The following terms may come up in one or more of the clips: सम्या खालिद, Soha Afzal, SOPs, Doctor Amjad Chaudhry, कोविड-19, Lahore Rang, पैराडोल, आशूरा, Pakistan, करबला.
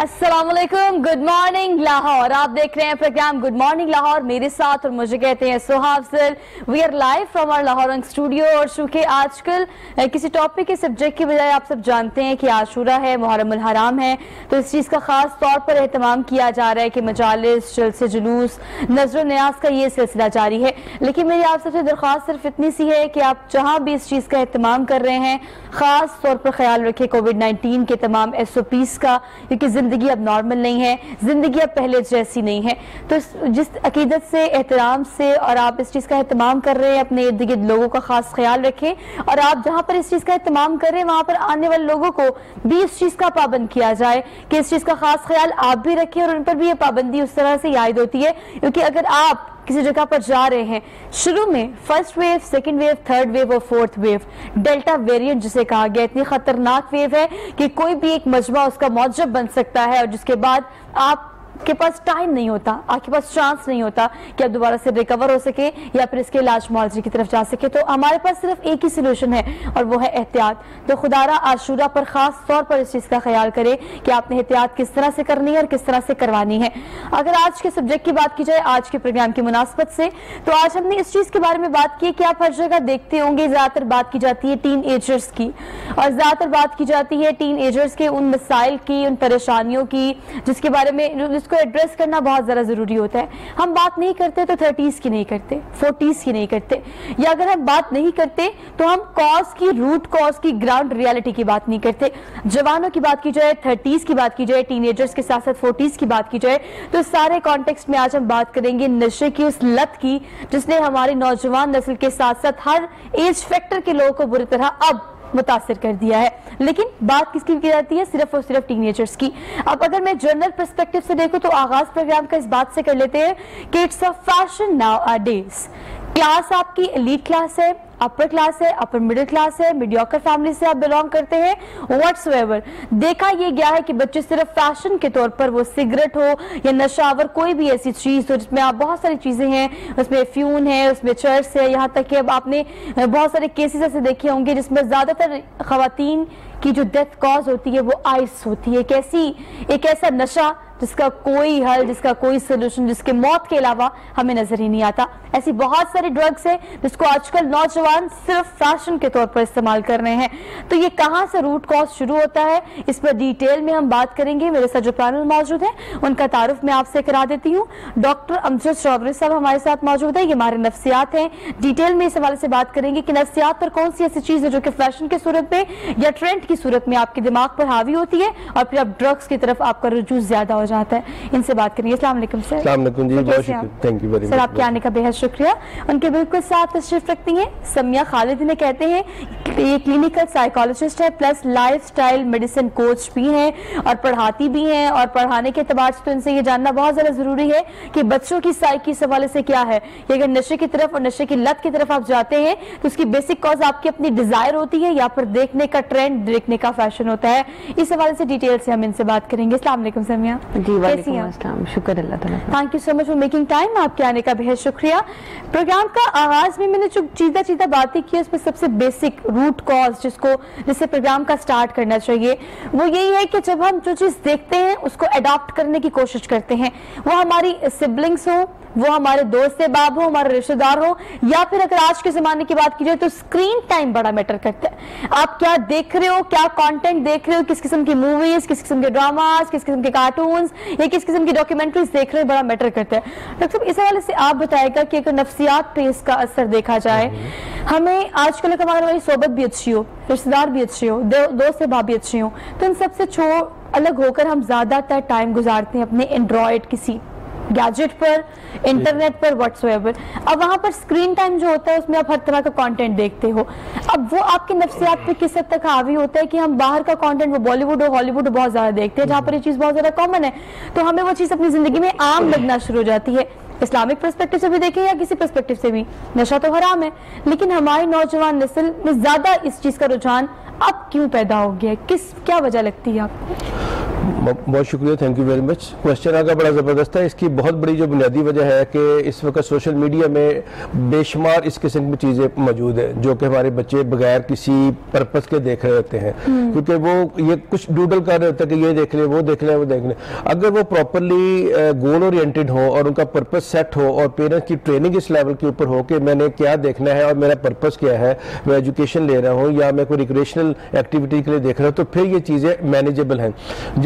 अस्सलामुअलैकुम, good morning Lahore. आप देख रहे हैं प्रोग्राम गुड मॉर्निंग लाहौर, मेरे साथ और मुझे कहते हैं Soha Afzal. We are live from our Lahore रंग स्टूडियो। और चूँकि आजकल किसी टॉपिक के सब्जेक्ट की बजाय आप सब जानते हैं कि आशूरा है, मुहर्रम उल हराम है, तो इस चीज़ का ख़ास तौर पर अहतमाम किया जा रहा है कि मजालिस, जलसे, जुलूस, नजर न्याज का ये सिलसिला जारी है। लेकिन मेरी आप सबसे दरख्वास्त सिर्फ इतनी सी है कि आप जहाँ भी इस चीज़ का अहतमाम कर रहे हैं ख़ास तौर पर ख्याल रखें कोविड-19 के तमाम SOPs का, क्योंकि ज़िंदगी अब नॉर्मल नहीं है, ज़िंदगी अब पहले जैसी नहीं है। तो जिस अकीदत से, एहतराम से और आप इस चीज़ का अहतमाम कर रहे हैं, अपने इर्द गिर्द लोगों का ख़ास ख्याल रखें। और आप जहाँ पर इस चीज़ का अहतमाम कर रहे हैं वहाँ पर आने वाले लोगों को भी इस चीज़ का पाबंद किया जाए कि इस चीज़ का ख़ास ख्याल आप भी रखें और उन पर भी ये पाबंदी उस तरह से याद होती है। क्योंकि अगर आप किसी जगह पर जा रहे हैं, शुरू में first wave, second wave, third wave और फोर्थ वेव, डेल्टा वेरिएंट जिसे कहा गया, इतनी खतरनाक वेव है कि कोई भी एक मजमा उसका मौजब बन सकता है। और जिसके बाद आपके पास टाइम नहीं होता, आपके पास चांस नहीं होता कि आप दोबारा से रिकवर हो सके या फिर इसके इलाज मुआवजे की तरफ जा सके। तो हमारे पास सिर्फ एक ही सोल्यूशन है और वो है एहतियात। तो खुदारा आशूरा पर ख़ास तौर पर इस चीज़ का ख्याल करें कि आपने एहतियात किस तरह से करनी है और किस तरह से करवानी है। अगर आज के सब्जेक्ट की बात की जाए, आज के प्रोग्राम की मुनासबत से, तो आज हमने इस चीज़ के बारे में बात की कि आप हर जगह देखते होंगे ज़्यादातर बात की जाती है टीन एजर्स की, और ज़्यादातर बात की जाती है टीन एजर्स के उन मसाइल की, उन परेशानियों की जिसके बारे में इसको एड्रेस करना बहुत ज़्यादा ज़रूरी होता है। हम बात नहीं करते तो 30s की नहीं करते, 40s की नहीं करते, या अगर हम बात नहीं करते तो हम कॉज की, रूट कॉज की, ग्राउंड रियलिटी की बात नहीं करते। जवानों की बात की जाए, 30s की बात की जाए, टीनेजर्स के साथ साथ 40s की बात की जाए, तो सारे कॉन्टेक्स्ट में आज हम बात करेंगे नशे की उस लत की जिसने हमारी नौजवान नस्ल के साथ साथ हर एज फैक्टर के लोगों को बुरी तरह अब मुतासिर कर दिया है। लेकिन बात किसकी की जाती है? सिर्फ और सिर्फ टीनेजर्स की। अब अगर मैं जनरल पर्सपेक्टिव से देखूं तो आगाज प्रोग्राम का इस बात से कर लेते हैं कि it's a fashion nowadays. Class आपकी एलीट क्लास है, अपर क्लास है, अपर मिडिल क्लास है, मीडियोकर फैमिली से आप बिलोंग करते हैं, व्हाट्सएवर देखा ये गया है कि बच्चे सिर्फ फैशन के तौर पर, वो सिगरेट हो या नशावर कोई भी ऐसी चीज़ हो जिसमें आप बहुत सारी चीज़ें हैं, उसमें फ्यून है, उसमें चर्स है, यहाँ तक कि अब आपने बहुत सारे केसेस ऐसे देखे होंगे जिसमें ज़्यादातर ख़वातीन की जो डेथ कॉज होती है वो आइस होती है। कैसी एक ऐसा नशा जिसका कोई हल, जिसका कोई सोल्यूशन, जिसके मौत के अलावा हमें नजर ही नहीं आता। ऐसी बहुत सारी ड्रग्स है जिसको आजकल नौजवान सिर्फ फैशन के तौर पर इस्तेमाल कर रहे हैं। तो ये कहाँ से रूट कॉज शुरू होता है, इस पर डिटेल में हम बात करेंगे। मेरे साथ जो पैनल मौजूद है उनका तारुफ मैं आपसे करा देती हूँ। डॉक्टर अमजद चौधरी साहब हमारे साथ मौजूद है, ये हमारे नफ्सियात हैं। डिटेल में इस हवाले से बात करेंगे कि नफ्सियात पर कौन सी ऐसी चीज़ है जो कि फैशन की सूरत में या ट्रेंड की सूरत में आपके दिमाग पर हावी होती है और फिर आप ड्रग्स की तरफ आपका रुझान ज्यादा हो जाता है। इनसे बात करेंगे। अस्सलाम वालेकुम सर। अस्सलाम वालेकुम जी, बहुत शुक्रिया, thank you very much sir, आपके आने का बेहद शुक्रिया। उनके बिल्कुल साथ तशरीफ रखती हैं सम्या खालिद, ने कहते हैं ये क्लिनिकल साइकोलॉजिस्ट है प्लस लाइफस्टाइल मेडिसिन कोच भी हैं और पढ़ाती भी हैं। और पढ़ाने के अतबार से तो इनसे ये जानना बहुत ज़्यादा ज़रूरी है कि बच्चों की साइकी इस हवाले से क्या है कि अगर नशे की तरफ और नशे की लत की तरफ आप जाते हैं तो उसकी बेसिक कॉज आपकी अपनी डिज़ायर होती है या फिर देखने का ट्रेंड, देखने का फैशन होता है। इस हवाले से डिटेल से हम इनसे बात करेंगे। अस्सलाम वालेकुम सम्या जी। वालेकुम अस्सलाम, शुक्र अल्लाह ताला, thank you so much for making time, आपके आने का बेहद शुक्रिया। प्रोग्राम का आगाज़ में मैंने जो चीज़ा बातें की उसमें सबसे बेसिक रूट कॉज जिसको जिससे प्रोग्राम का स्टार्ट करना चाहिए वो यही है कि जब हम जो चीज़ देखते हैं उसको अडॉप्ट करने की कोशिश करते हैं, वो हमारी सिबलिंग्स हो, वो हमारे दोस्त बाब हो, हमारे रिश्तेदार हो, या फिर अगर आज के ज़माने की बात की जाए तो स्क्रीन टाइम बड़ा मैटर करता है। आप क्या देख रहे हो, क्या कंटेंट देख रहे हो, किस किस्म की मूवीज़, किस किस्म के ड्रामास, किस किस्म के कार्टून्स या किस किस्म की डॉक्यूमेंट्रीज देख रहे हो, बड़ा मैटर करता है। डॉक्टर साहब, इस हवाले से आप बताएगा कि अगर नफ्सियात पर इसका असर देखा जाए, हमें आजकल हमारे वाली सोबत भी अच्छी हो, रिश्तेदार भी अच्छे हो, दोस्त बाब भी अच्छे हो, तो इन सबसे अलग होकर हम ज़्यादातर टाइम गुजारते हैं अपने एंड्रॉयड किसी गैजेट पर, इंटरनेट पर, व्हाट्सएवर। अब वहाँ पर स्क्रीन टाइम जो होता है उसमें आप हर तरह का कंटेंट देखते हो। अब वो आपकी नफ्सियात पे किस हद तक हावी होता है कि हम बाहर का कंटेंट, वो बॉलीवुड और हॉलीवुड बहुत ज़्यादा देखते हैं जहाँ पर ये चीज़ बहुत ज़्यादा कॉमन है, तो हमें वो चीज़ अपनी ज़िंदगी में आम लगना शुरू हो जाती है। इस्लामिक पर्सपेक्टिव से भी देखें या किसी पर्सपेक्टिव से भी, नशा तो हराम है, लेकिन हमारी नौजवान नस्ल में ज़्यादा इस चीज़ का रुझान अब क्यों पैदा हो गया है? क्या वजह लगती है आपको? बहुत शुक्रिया, thank you very much. Question आपका बड़ा ज़बरदस्त है। इसकी बहुत बड़ी जो बुनियादी वजह है कि इस वक्त सोशल मीडिया में बेशुमार इस किस्म की चीज़ें मौजूद हैं जो कि हमारे बच्चे बगैर किसी पर्पस के देख रहे होते हैं, क्योंकि वो ये कुछ डूडल कर रहे होते हैं कि ये देख लें, वो देख लें, वो देख लें। अगर वो प्रॉपरली गोल ओरिएंटेड हो और उनका पर्पस सेट हो और पेरेंट्स की ट्रेनिंग इस लेवल के ऊपर हो कि मैंने क्या देखना है और मेरा पर्पस क्या है, मैं एजुकेशन ले रहा हूँ या मैं कोई रिक्रेशनल एक्टिविटी के लिए देख रहा हूँ, तो फिर ये चीज़ें मैनेजेबल हैं।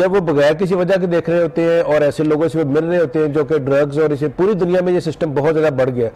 जब वो बगैर किसी वजह के देख रहे होते हैं और ऐसे लोगों से वो मिल रहे होते हैं जो कि ड्रग्स और इसे पूरी दुनिया में ये सिस्टम बहुत ज़्यादा बढ़ गया,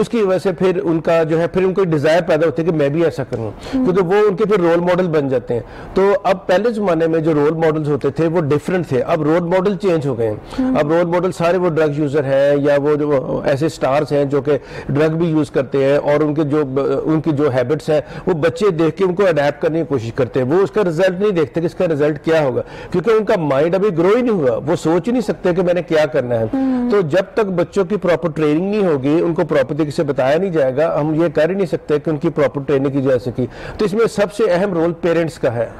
उसकी वजह से फिर उनका जो है फिर उनको डिज़ायर पैदा होती है कि मैं भी ऐसा करूँ, क्योंकि वो उनके फिर रोल मॉडल बन जाते हैं। तो अब पहले ज़माने में जो रोल मॉडल्स होते थे वो डिफरेंट थे, अब रोल मॉडल चेंज हो गए हैं। अब रोल मॉडल सारे वो ड्रग यूज़र हैं या वो जो ऐसे स्टार्स हैं जो कि ड्रग भी यूज़ करते हैं और उनकी जो हैबिट्स हैं वो बच्चे देख के उनको अडेप्ट करने की कोशिश करते हैं। वो उसका रिजल्ट नहीं देखते कि इसका रिजल्ट क्या होगा, क्योंकि उनका माइंड अभी ग्रो ही नहीं हुआ, वो सोच ही नहीं सकते कि मैंने क्या करना है। तो जब तक बच्चों की प्रॉपर ट्रेनिंग नहीं होगी, उनको प्रॉपर तरीके से बताया नहीं जाएगा, हम ये कर ही नहीं सकते कि उनकी प्रॉपर ट्रेनिंग की जा सकी। तो इसमें सबसे अहम रोल पेरेंट्स का है।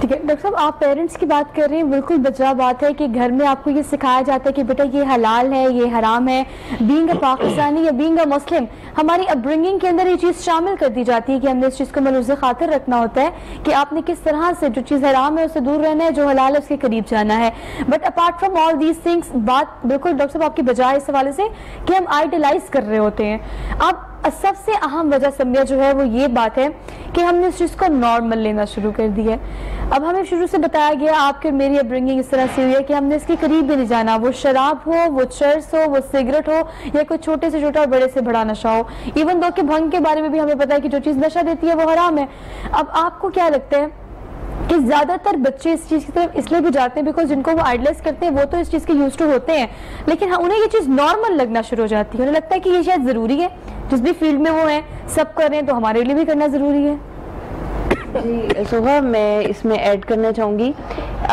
ठीक है डॉक्टर साहब, आप पेरेंट्स की बात कर रहे हैं, बिल्कुल बजा बात है कि घर में आपको ये सिखाया जाता है कि बेटा ये हलाल है, ये हराम है। बीइंग अ पाकिस्तानी या बीइंग अ मुस्लिम, हमारी अपब्रिंगिंग के अंदर ये चीज़ शामिल कर दी जाती है कि हमने इस चीज़ को मलूज़ खातिर रखना होता है कि आपने किस तरह से जो चीज़ हराम है उससे दूर रहना है, जो हलाल है उसके करीब जाना है। But apart from all these things, बात बिल्कुल डॉक्टर साहब आपकी बजाय इस हवाले से कि हम आइडलाइज कर रहे होते हैं। अब सबसे अहम वजह समझा जो है वो ये बात है कि हमने इस चीज़ को नॉर्मल लेना शुरू कर दिया है। अब हमें शुरू से बताया गया, आपके मेरी अपब्रिंगिंग इस तरह से हुई है कि हमने इसके करीब भी नहीं जाना, वो शराब हो, वो चर्स हो, वो सिगरेट हो, या कोई छोटे से छोटा और बड़े से बड़ा नशा हो। इवन दो कि भंग के बारे में भी हमें पता है कि जो चीज़ नशा देती है वो हराम है। अब आपको क्या लगता है कि ज़्यादातर बच्चे इस चीज़ की तरफ इसलिए भी जाते हैं बिकॉज जिनको वो आइडलाइज करते हैं वो तो इस चीज़ के यूज टू होते हैं, लेकिन उन्हें ये चीज़ नॉर्मल लगना शुरू हो जाती है, उन्हें लगता है कि ये शायद ज़रूरी है, जिस भी फील्ड में वो हैं सब कर रहे हैं तो हमारे लिए भी करना ज़रूरी है। जी सोहा, मैं इसमें ऐड करना चाहूँगी,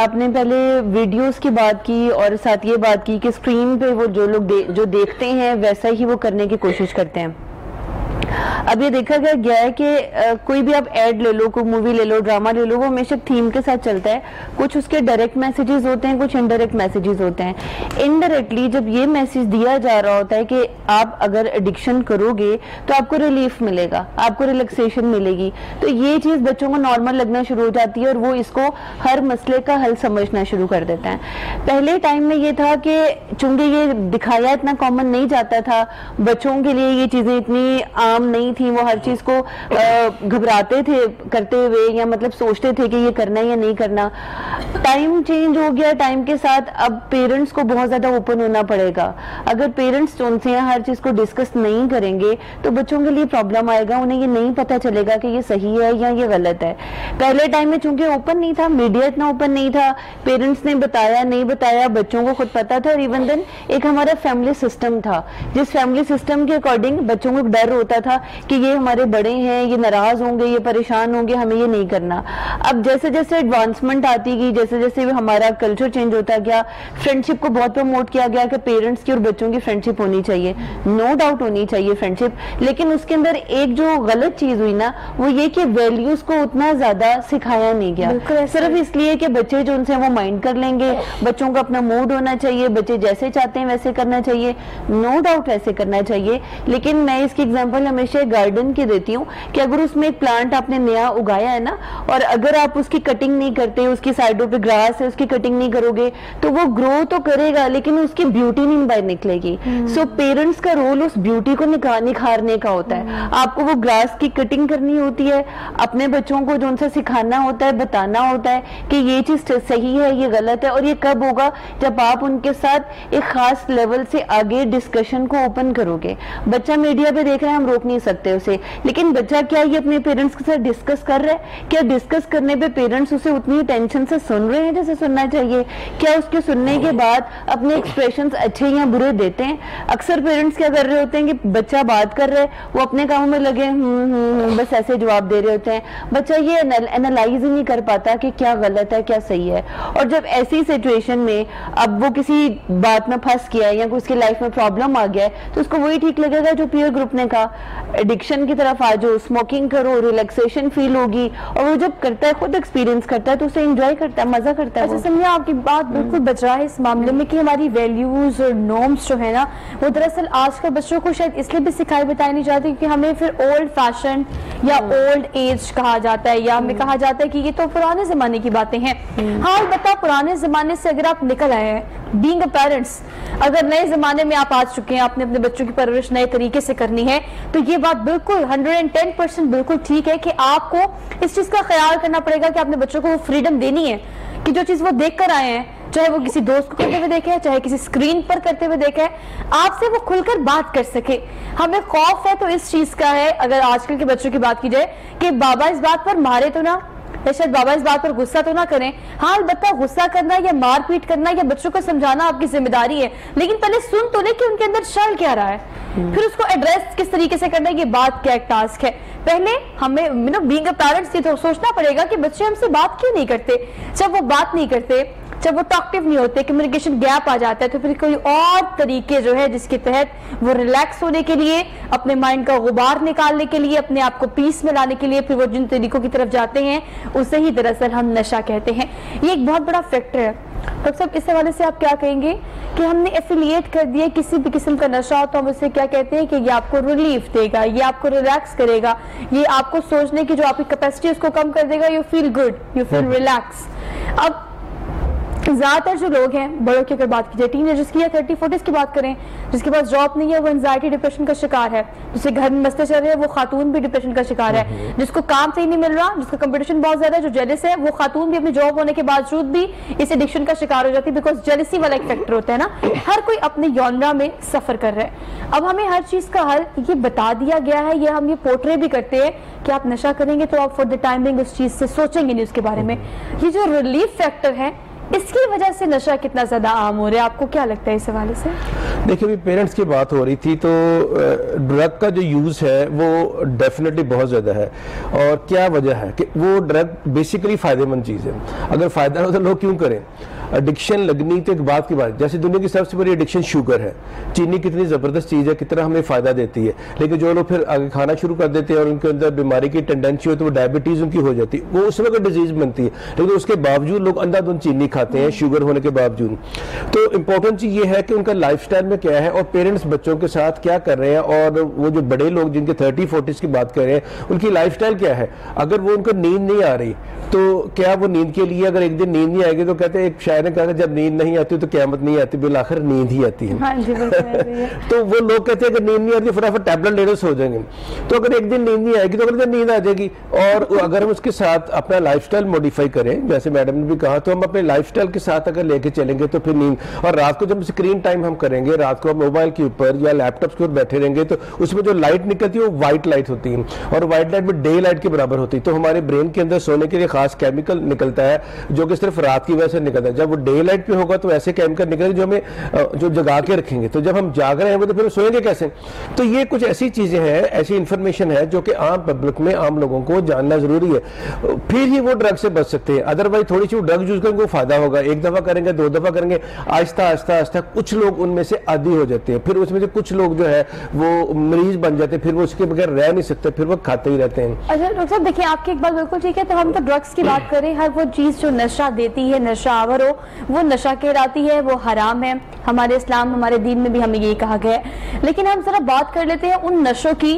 आपने पहले वीडियोस की बात की और साथ ये बात की कि स्क्रीन पे वो जो लोग देखते हैं वैसा ही वो करने की कोशिश करते हैं। अब ये देखा गया है कि कोई भी आप ऐड ले लो, कोई मूवी ले लो, ड्रामा ले लो, वो हमेशा थीम के साथ चलता है। कुछ उसके डायरेक्ट मैसेजेस होते हैं, कुछ इनडायरेक्ट मैसेजेस होते हैं। इनडायरेक्टली जब ये मैसेज दिया जा रहा होता है कि आप अगर एडिक्शन करोगे तो आपको रिलीफ मिलेगा, आपको रिलैक्सेशन मिलेगी, तो ये चीज़ बच्चों को नॉर्मल लगना शुरू हो जाती है और वो इसको हर मसले का हल समझना शुरू कर देते हैं। पहले टाइम में ये था कि चूंकि ये दिखाया इतना कॉमन नहीं जाता था, बच्चों के लिए ये चीज़ें इतनी नहीं थी, वो हर चीज को घबराते थे करते हुए, या मतलब सोचते थे कि ये करना है या नहीं करना। टाइम चेंज हो गया, टाइम के साथ अब पेरेंट्स को बहुत ज्यादा ओपन होना पड़ेगा। अगर पेरेंट्स उनसे हर चीज को डिस्कस नहीं करेंगे तो बच्चों के लिए प्रॉब्लम आएगा, उन्हें ये नहीं पता चलेगा कि ये सही है या ये गलत है। पहले टाइम में चूंकि ओपन नहीं था, मीडिया इतना ओपन नहीं था, पेरेंट्स ने बताया नहीं बताया बच्चों को खुद पता था। और इवन देन एक हमारा फैमिली सिस्टम था, जिस फैमिली सिस्टम के अकॉर्डिंग बच्चों को डर होता था कि ये हमारे बड़े हैं, ये नाराज होंगे, ये परेशान होंगे, हमें ये नहीं करना। अब जैसे जैसे एडवांसमेंट आती गई, जैसे जैसे हमारा कल्चर चेंज होता गया, फ्रेंडशिप को बहुत प्रमोट किया गया कि पेरेंट्स की और बच्चों की फ्रेंडशिप होनी चाहिए, नो डाउट होनी चाहिए फ्रेंडशिप। लेकिन उसके अंदर एक जो गलत चीज हुई ना, वो ये कि वैल्यूज को उतना ज्यादा सिखाया नहीं गया, सिर्फ इसलिए कि बच्चे जो उनसे वो माइंड कर लेंगे, बच्चों का अपना मूड होना चाहिए, बच्चे जैसे चाहते हैं वैसे करना चाहिए, नो डाउट वैसे करना चाहिए। लेकिन मैं इसकी एग्जाम्पल हमेशा गार्डन की देती हूँ कि अगर उसमें एक प्लांट आपने नया उगाया है ना, और अगर आप उसकी कटिंग नहीं करते, उसकी साइडों पे ग्रास है उसकी कटिंग नहीं करोगे, तो वो ग्रो तो करेगा लेकिन उसकी ब्यूटी नहीं बाहर निकलेगी। सो पेरेंट्स का रोल उस ब्यूटी को निखारने का होता है। आपको वो ग्रास की कटिंग करनी होती है, अपने बच्चों को जो उनसे सिखाना होता है, बताना होता है कि ये चीज सही है, ये गलत है। और ये कब होगा, जब आप उनके साथ एक खास लेवल से आगे डिस्कशन को ओपन करोगे। बच्चा मीडिया पे देख रहे हैं, हम रोक नहीं सकते उसे, लेकिन बच्चा क्या ये अपने पेरेंट्स के साथ डिस्कस कर रहा है? क्या डिस्कस करने पे पेरेंट्स उसे उतनी टेंशन से सुन रहे हैं जैसे सुनना चाहिए? क्या उसके सुनने के बाद अपने एक्सप्रेशंस अच्छे या बुरे देते हैं? अक्सर पेरेंट्स क्या कर रहे होते हैं कि बच्चा बात कर रहा है, वो अपने कामों में लगे बस ऐसे जवाब दे रहे होते हैं। बच्चा ये एनालाइज ही नहीं कर पाता कि क्या गलत है क्या सही है। और जब ऐसी सिचुएशन में अब वो किसी बात में फंस गया है या उसकी लाइफ में प्रॉब्लम आ गया है, तो उसको वही ठीक लगेगा जो पीयर ग्रुप ने कहा, एडिक्शन की तरफ आ जाओ, स्मोकिंग करो, रिलैक्सेशन फील होगी। और वो जब करता है, खुद एक्सपीरियंस करता है, तो उसे एंजॉय करता है। करता है, मजा करता है। अच्छा समझा, आपकी बात बिल्कुल बच रहा है इस मामले में कि हमारी वैल्यूज और नॉर्म्स जो है ना वो दरअसल आजकल बच्चों को शायद इसलिए भी सिखाई बताई नहीं जाती क्योंकि हमें फिर ओल्ड फैशन या ओल्ड एज कहा जाता है, या हमें कहा जाता है कि ये तो पुराने जमाने की बातें हैं। हाँ बता, पुराने जमाने से अगर आप निकल आए हैं बीइंग अ पेरेंट्स, अगर नए जमाने में आप आ चुके हैं, आपने अपने बच्चों की परवरिश नए तरीके से करनी है, तो ये बात बिल्कुल 110% बिल्कुल ठीक है कि आपको इस चीज का ख्याल करना पड़ेगा कि आपने बच्चों को वो फ्रीडम देनी है कि जो चीज वो देख कर आए हैं, चाहे वो किसी दोस्त को करते हुए देखे, चाहे किसी स्क्रीन पर करते हुए देखे, आपसे वो खुलकर बात कर सके। हमें खौफ है तो इस चीज का है, अगर आजकल के बच्चों की बात की जाए, कि बाबा इस बात पर मारे तो ना, शायद बाबा इस बात पर गुस्सा तो ना करें। हाँ अलबत्ता गुस्सा करना या मारपीट करना या बच्चों को समझाना आपकी जिम्मेदारी है, लेकिन पहले सुन तो ले कि उनके अंदर चल क्या रहा है, फिर उसको एड्रेस किस तरीके से करना है, ये बात क्या एक टास्क है। पहले हमें बीइंग अ पेरेंट्स ये तो सोचना पड़ेगा कि बच्चे हमसे बात क्यों नहीं करते। जब वो बात नहीं करते, जब वो टॉक्टिव नहीं होते, कम्युनिकेशन गैप आ जाता है, तो फिर कोई और तरीके जो है जिसके तहत वो रिलैक्स होने के लिए, अपने माइंड का गुबार निकालने के लिए, अपने आप को पीस में लाने के लिए, फिर वो जिन तरीकों की तरफ जाते हैं उसे ही दरअसल हम नशा कहते हैं। ये एक बहुत बड़ा फैक्टर है। तो सब इस हवाले से आप क्या कहेंगे कि हमने एफिलिएट कर दिया किसी भी किस्म का नशा हो तो हम उसे क्या कहते हैं कि ये आपको रिलीफ देगा, ये आपको रिलैक्स करेगा, ये आपको सोचने की जो आपकी कैपेसिटी उसको कम कर देगा, you feel good, you feel relax. अब ज्यादातर जो लोग हैं, बड़ों की अगर बात की जाए, टीनएजर्स की या 30-40s की बात करें, जिसके पास जॉब नहीं है वो एंजाइटी डिप्रेशन का शिकार है, जिसके घर में मसले चल रहे हैं वो खातून भी डिप्रेशन का शिकार है, जिसको काम सही नहीं मिल रहा, जिसका कंपटीशन बहुत ज्यादा है, जो जेलस है, वो खातून भी अपने जॉब होने के बावजूद भी इस एडिक्शन का शिकार हो जाती है, बिकॉज जेलसी वाला एक फैक्टर होता है ना। हर कोई अपने जॉनरा में सफर कर रहा है। अब हमें हर चीज का हल ये बता दिया गया है, ये हम ये पोर्ट्रे भी करते हैं कि आप नशा करेंगे तो आप फॉर द टाइम बिंग उस चीज से सोचेंगे नहीं उसके बारे में। ये जो रिलीफ फैक्टर है, इसकी वजह से नशा कितना ज्यादा आम हो रहा है, आपको क्या लगता है इस हवाले से? देखिए, अभी पेरेंट्स की बात हो रही थी तो ड्रग का जो यूज़ है वो डेफिनेटली बहुत ज़्यादा है। और क्या वजह है कि वो ड्रग बेसिकली फ़ायदेमंद चीज़ है, अगर फ़ायदा ना हो तो लोग क्यों करें। एडिक्शन लगनी तो एक बात की बात, जैसे दुनिया की सबसे बड़ी एडिक्शन शुगर है, चीनी कितनी ज़बरदस्त चीज़ है, कितना हमें फ़ायदा देती है, लेकिन जो लोग फिर आगे खाना शुरू कर देते हैं और उनके अंदर बीमारी की टेंडेंसी हो तो वो डायबिटीज़ उनकी हो जाती है, वो उस वक्त डिजीज़ बनती है, लेकिन उसके बावजूद लोग अंधाधुंध चीनी खाते हैं शुगर होने के बावजूद। तो इंपॉर्टेंट चीज़ ये है कि उनका लाइफस्टाइल में क्या है और पेरेंट्स बच्चों के साथ क्या कर रहे हैं, और वो जो बड़े लोग जिनके 30-40s की बात कर रहे हैं उनकी लाइफस्टाइल क्या है। अगर वो उनको नींद नहीं आ रही तो क्या वो नींद के लिए, अगर एक दिन नींद नहीं आएगी तो कहते हैं, एक शायर ने कहा जब नींद नहीं आती तो क़यामत नहीं आती, बिल आखिर नींद ही आती है। हाँ जी, तो वो लोग कहते हैं अगर नींद नहीं आती फटाफट टैबलेट ले लो सो जाएंगे, तो अगर एक दिन नींद नहीं आएगी तो अगले दिन नींद आ जाएगी। और अगर हम उसके साथ अपना लाइफस्टाइल मॉडिफाई करें, जैसे मैडम ने भी कहा, तो हम अपने लाइफस्टाइल के साथ अगर लेके चलेंगे तो फिर नींद, और रात को जब स्क्रीन टाइम हम करेंगे, रात को मोबाइल के ऊपर या लैपटॉप के ऊपर बैठे रहेंगे तो उसमें जो लाइट निकलती है वो व्हाइट लाइट होती है, और व्हाइट लाइट में डे लाइट के बराबर होती है। तो हमारे ब्रेन के अंदर सोने के लिए खास केमिकल निकलता है जो कि सिर्फ रात की वजह से निकलता है, जब वो डे लाइट पे होगा तो ऐसे केमिकल निकलेंगे जो हमें जो जगा के रखेंगे, तो जब हम जाग रहे हैं तो फिर सोएंगे कैसे। तो ये कुछ ऐसी चीजें हैं, ऐसी इंफॉर्मेशन है जो कि आम पब्लिक में आम लोगों को जानना जरूरी है, फिर ही वो ड्रग से बच सकते हैं। अदरवाइज थोड़ी सी ड्रग यूज करेंगे फायदा होगा, एक दफा करेंगे, दो दफा करेंगे, आहिस्ता आहिस्ता आहिस्ता कुछ लोग उनमें से आदी हो जाते हैं, फिर उसमें से कुछ लोग जो है वो मरीज बन जाते हैं, फिर वो उसके बगैर रह नहीं सकते, फिर वो खाते ही रहते हैं। अच्छा डॉक्टर साहब देखिए, आपकी एक बात बिल्कुल ठीक है, तो हम तो ड्रग्स की बात करें, हर वो चीज जो नशा देती है, नशा आवर हो, वो नशा कहलाती है, वो हराम है, हमारे इस्लाम हमारे दीन में भी हमें यही कहा गया है। लेकिन हम जरा बात कर लेते हैं उन नशों की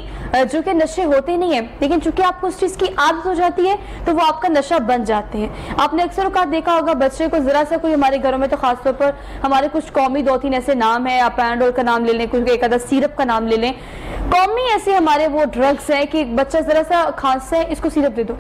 जो कि नशे होते नहीं है, लेकिन चूंकि आपको उस चीज की आदत हो जाती है तो वो आपका नशा बन जाते हैं। आपने अक्सर औकात देखा होगा बच्चे को जरा सा कोई, हमारे घरों में तो खासतौर पर हमारे कुछ कौमी 2-3 ऐसे नाम है, आप पैराडोल का नाम ले लें, कुछ एक आधा सिरप का नाम ले लें, कौमी ऐसे हमारे वो ड्रग्स हैं कि बच्चा जरा सा खांसता है इसको सिरप दे दो,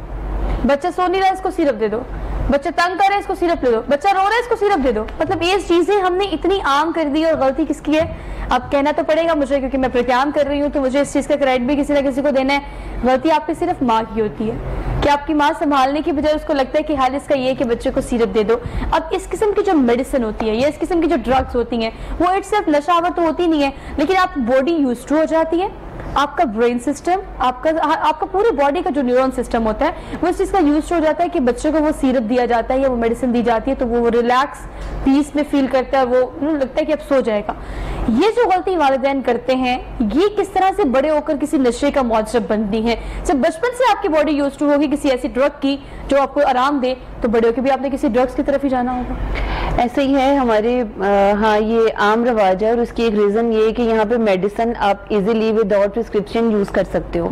बच्चा सो नहीं रहा है इसको सिरप दे दो, बच्चा तंग कर रहा है इसको सिरप ले दो, बच्चा रो रहा है इसको सिरप दे दो। मतलब ये चीजें हमने इतनी आम कर दी, और गलती किसकी है? अब कहना तो पड़ेगा मुझे क्योंकि मैं प्रोग्राम कर रही हूँ तो मुझे इस चीज का क्रेडिट भी किसी ना किसी को देना है। गलती आपकी सिर्फ माँ की होती है कि आपकी माँ संभालने की बजाय उसको लगता है कि हाल इसका ये कि बच्चे को सिरप दे दो। अब इस किस्म की जो मेडिसिन होती है या इस किस्म की जो ड्रग्स होती हैं वो इट्स सिर्फ नशावर तो होती नहीं है, लेकिन आप बॉडी यूज टू हो जाती है, आपका ब्रेन सिस्टम, आपका पूरी बॉडी का जो न्यूरॉन सिस्टम होता है वो इस चीज़ का यूज हो जाता है कि बच्चे को वो सिरप दिया जाता है या वो मेडिसिन दी जाती है तो वो रिलैक्स पीस में फील करता है, वो लगता है कि अब सो जाएगा। ये जो गलती वालिदैन करते हैं ये किस तरह से बड़े होकर किसी नशे का मौजूद बनती है। जब बचपन से आपकी बॉडी यूज टू होगी किसी ऐसी ड्रग की जो आपको आराम दे, तो बड़े होकर भी आपने किसी ड्रग्स की तरफ ही जाना होगा। ऐसे ही है हमारे हाँ, ये आम रवाज है और उसकी एक रीज़न ये है कि यहाँ पे मेडिसिन आप इजीली विदाउट प्रिस्क्रिप्शन यूज़ कर सकते हो।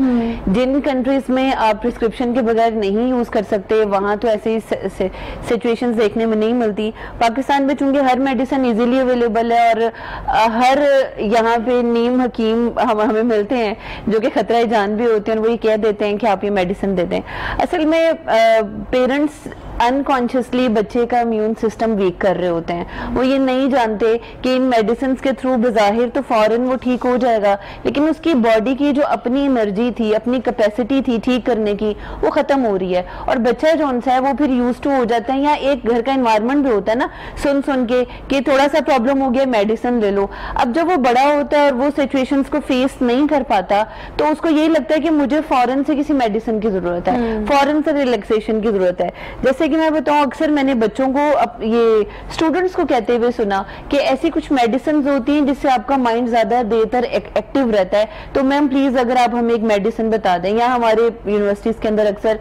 जिन कंट्रीज़ में आप प्रिस्क्रिप्शन के बगैर नहीं यूज़ कर सकते वहाँ तो ऐसी सिचुएशंस देखने में नहीं मिलती। पाकिस्तान में चूँकि हर मेडिसिन इजीली अवेलेबल है और हर यहाँ पे नीम हकीम हमें मिलते हैं जो कि ख़तरा जान भी होते हैं और वही कह देते हैं कि आप ये मेडिसिन देते हैं। असल में पेरेंट्स अनकॉन्शियसली बच्चे का इम्यून सिस्टम वीक कर रहे होते हैं। वो ये नहीं जानते कि इन मेडिसिन के थ्रू बज़ाहिर तो फ़ौरन वो ठीक हो जाएगा, लेकिन उसकी बॉडी की जो अपनी एनर्जी थी, अपनी कैपेसिटी थी ठीक करने की, वो ख़त्म हो रही है। और बच्चा जो उनसा है वो फिर यूज टू हो जाता है। या एक घर का इन्वायरमेंट भी होता है ना, सुन सुन के कि थोड़ा सा प्रॉब्लम हो गया मेडिसिन ले लो। अब जब वो बड़ा होता है और वो सिचुएशन को फेस नहीं कर पाता तो उसको यही लगता है कि मुझे फ़ौरन से किसी मेडिसिन की ज़रूरत है, फ़ौरन से रिलैक्सेशन की ज़रूरत है। जैसे कि मैं बताऊं, अक्सर मैंने बच्चों को ये स्टूडेंट्स को कहते हुए सुना कि ऐसी कुछ मेडिसिन होती हैं जिससे आपका माइंड ज्यादा देर तक एक्टिव रहता है, तो मैम प्लीज अगर आप हमें एक मेडिसिन बता दें। या हमारे यूनिवर्सिटीज के अंदर अक्सर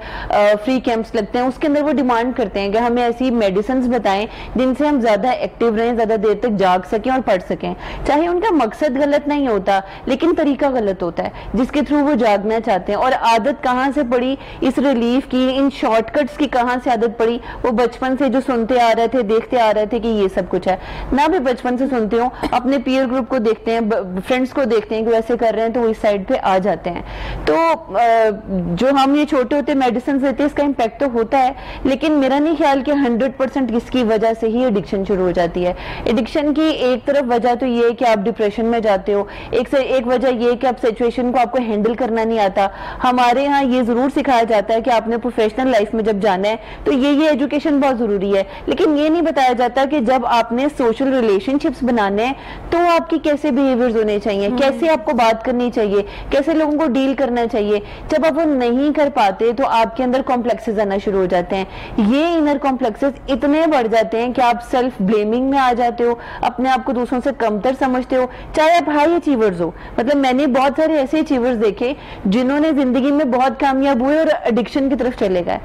फ्री कैंप्स लगते हैं, उसके अंदर वो डिमांड करते हैं कि हमें ऐसी मेडिसिन बताएं जिनसे हम ज्यादा एक्टिव रहें, ज्यादा देर तक जाग सकें और पढ़ सकें। चाहे उनका मकसद गलत नहीं होता लेकिन तरीका गलत होता है जिसके थ्रू वो जागना चाहते हैं। और आदत कहाँ से पड़ी इस रिलीफ की, इन शॉर्टकट्स की कहाँ से आदत पड़ी? वो बचपन से जो सुनते आ रहे थे, देखते आ रहे थे कि ये सब कुछ है ना। भी बचपन से सुनते हो, अपने पीयर ग्रुप को देखते हैं, फ्रेंड्स को देखते हैं कि वैसे कर रहे हैं तो वो इस साइड पे आ जाते हैं। तो जो हम ये छोटे होते मेडिसिन लेते हैं इसका इम्पैक्ट तो होता है, लेकिन मेरा नहीं ख्याल कि 100% इसकी वजह से ही एडिक्शन शुरू हो जाती है। एडिक्शन की एक तरफ वजह तो ये है कि आप डिप्रेशन में जाते हो, एक से एक वजह यह कि आप सिचुएशन को आपको हैंडल करना नहीं आता। हमारे यहाँ ये जरूर सिखाया जाता है कि आपने प्रोफेशनल लाइफ में जब जाना है तो ये एजुकेशन बहुत जरूरी है, लेकिन ये नहीं बताया जाता कि जब आपने सोशल रिलेशनशिप्स बनाने हैं तो आपकी कैसे बिहेवियर्स होने चाहिए, कैसे आपको बात करनी चाहिए, कैसे लोगों को डील करना चाहिए। जब आप वो नहीं कर पाते तो आपके अंदर कॉम्प्लेक्सेस आना शुरू हो जाते हैं। ये इनर कॉम्प्लेक्सेस इतने बढ़ जाते हैं कि आप सेल्फ ब्लेमिंग में आ जाते हो, अपने आप को दूसरों से कमतर समझते हो, चाहे आप हाई अचीवर्स हो। मतलब मैंने बहुत सारे ऐसे अचीवर्स देखे जिन्होंने जिंदगी में बहुत कामयाब हुए और एडिक्शन की तरफ चले गए।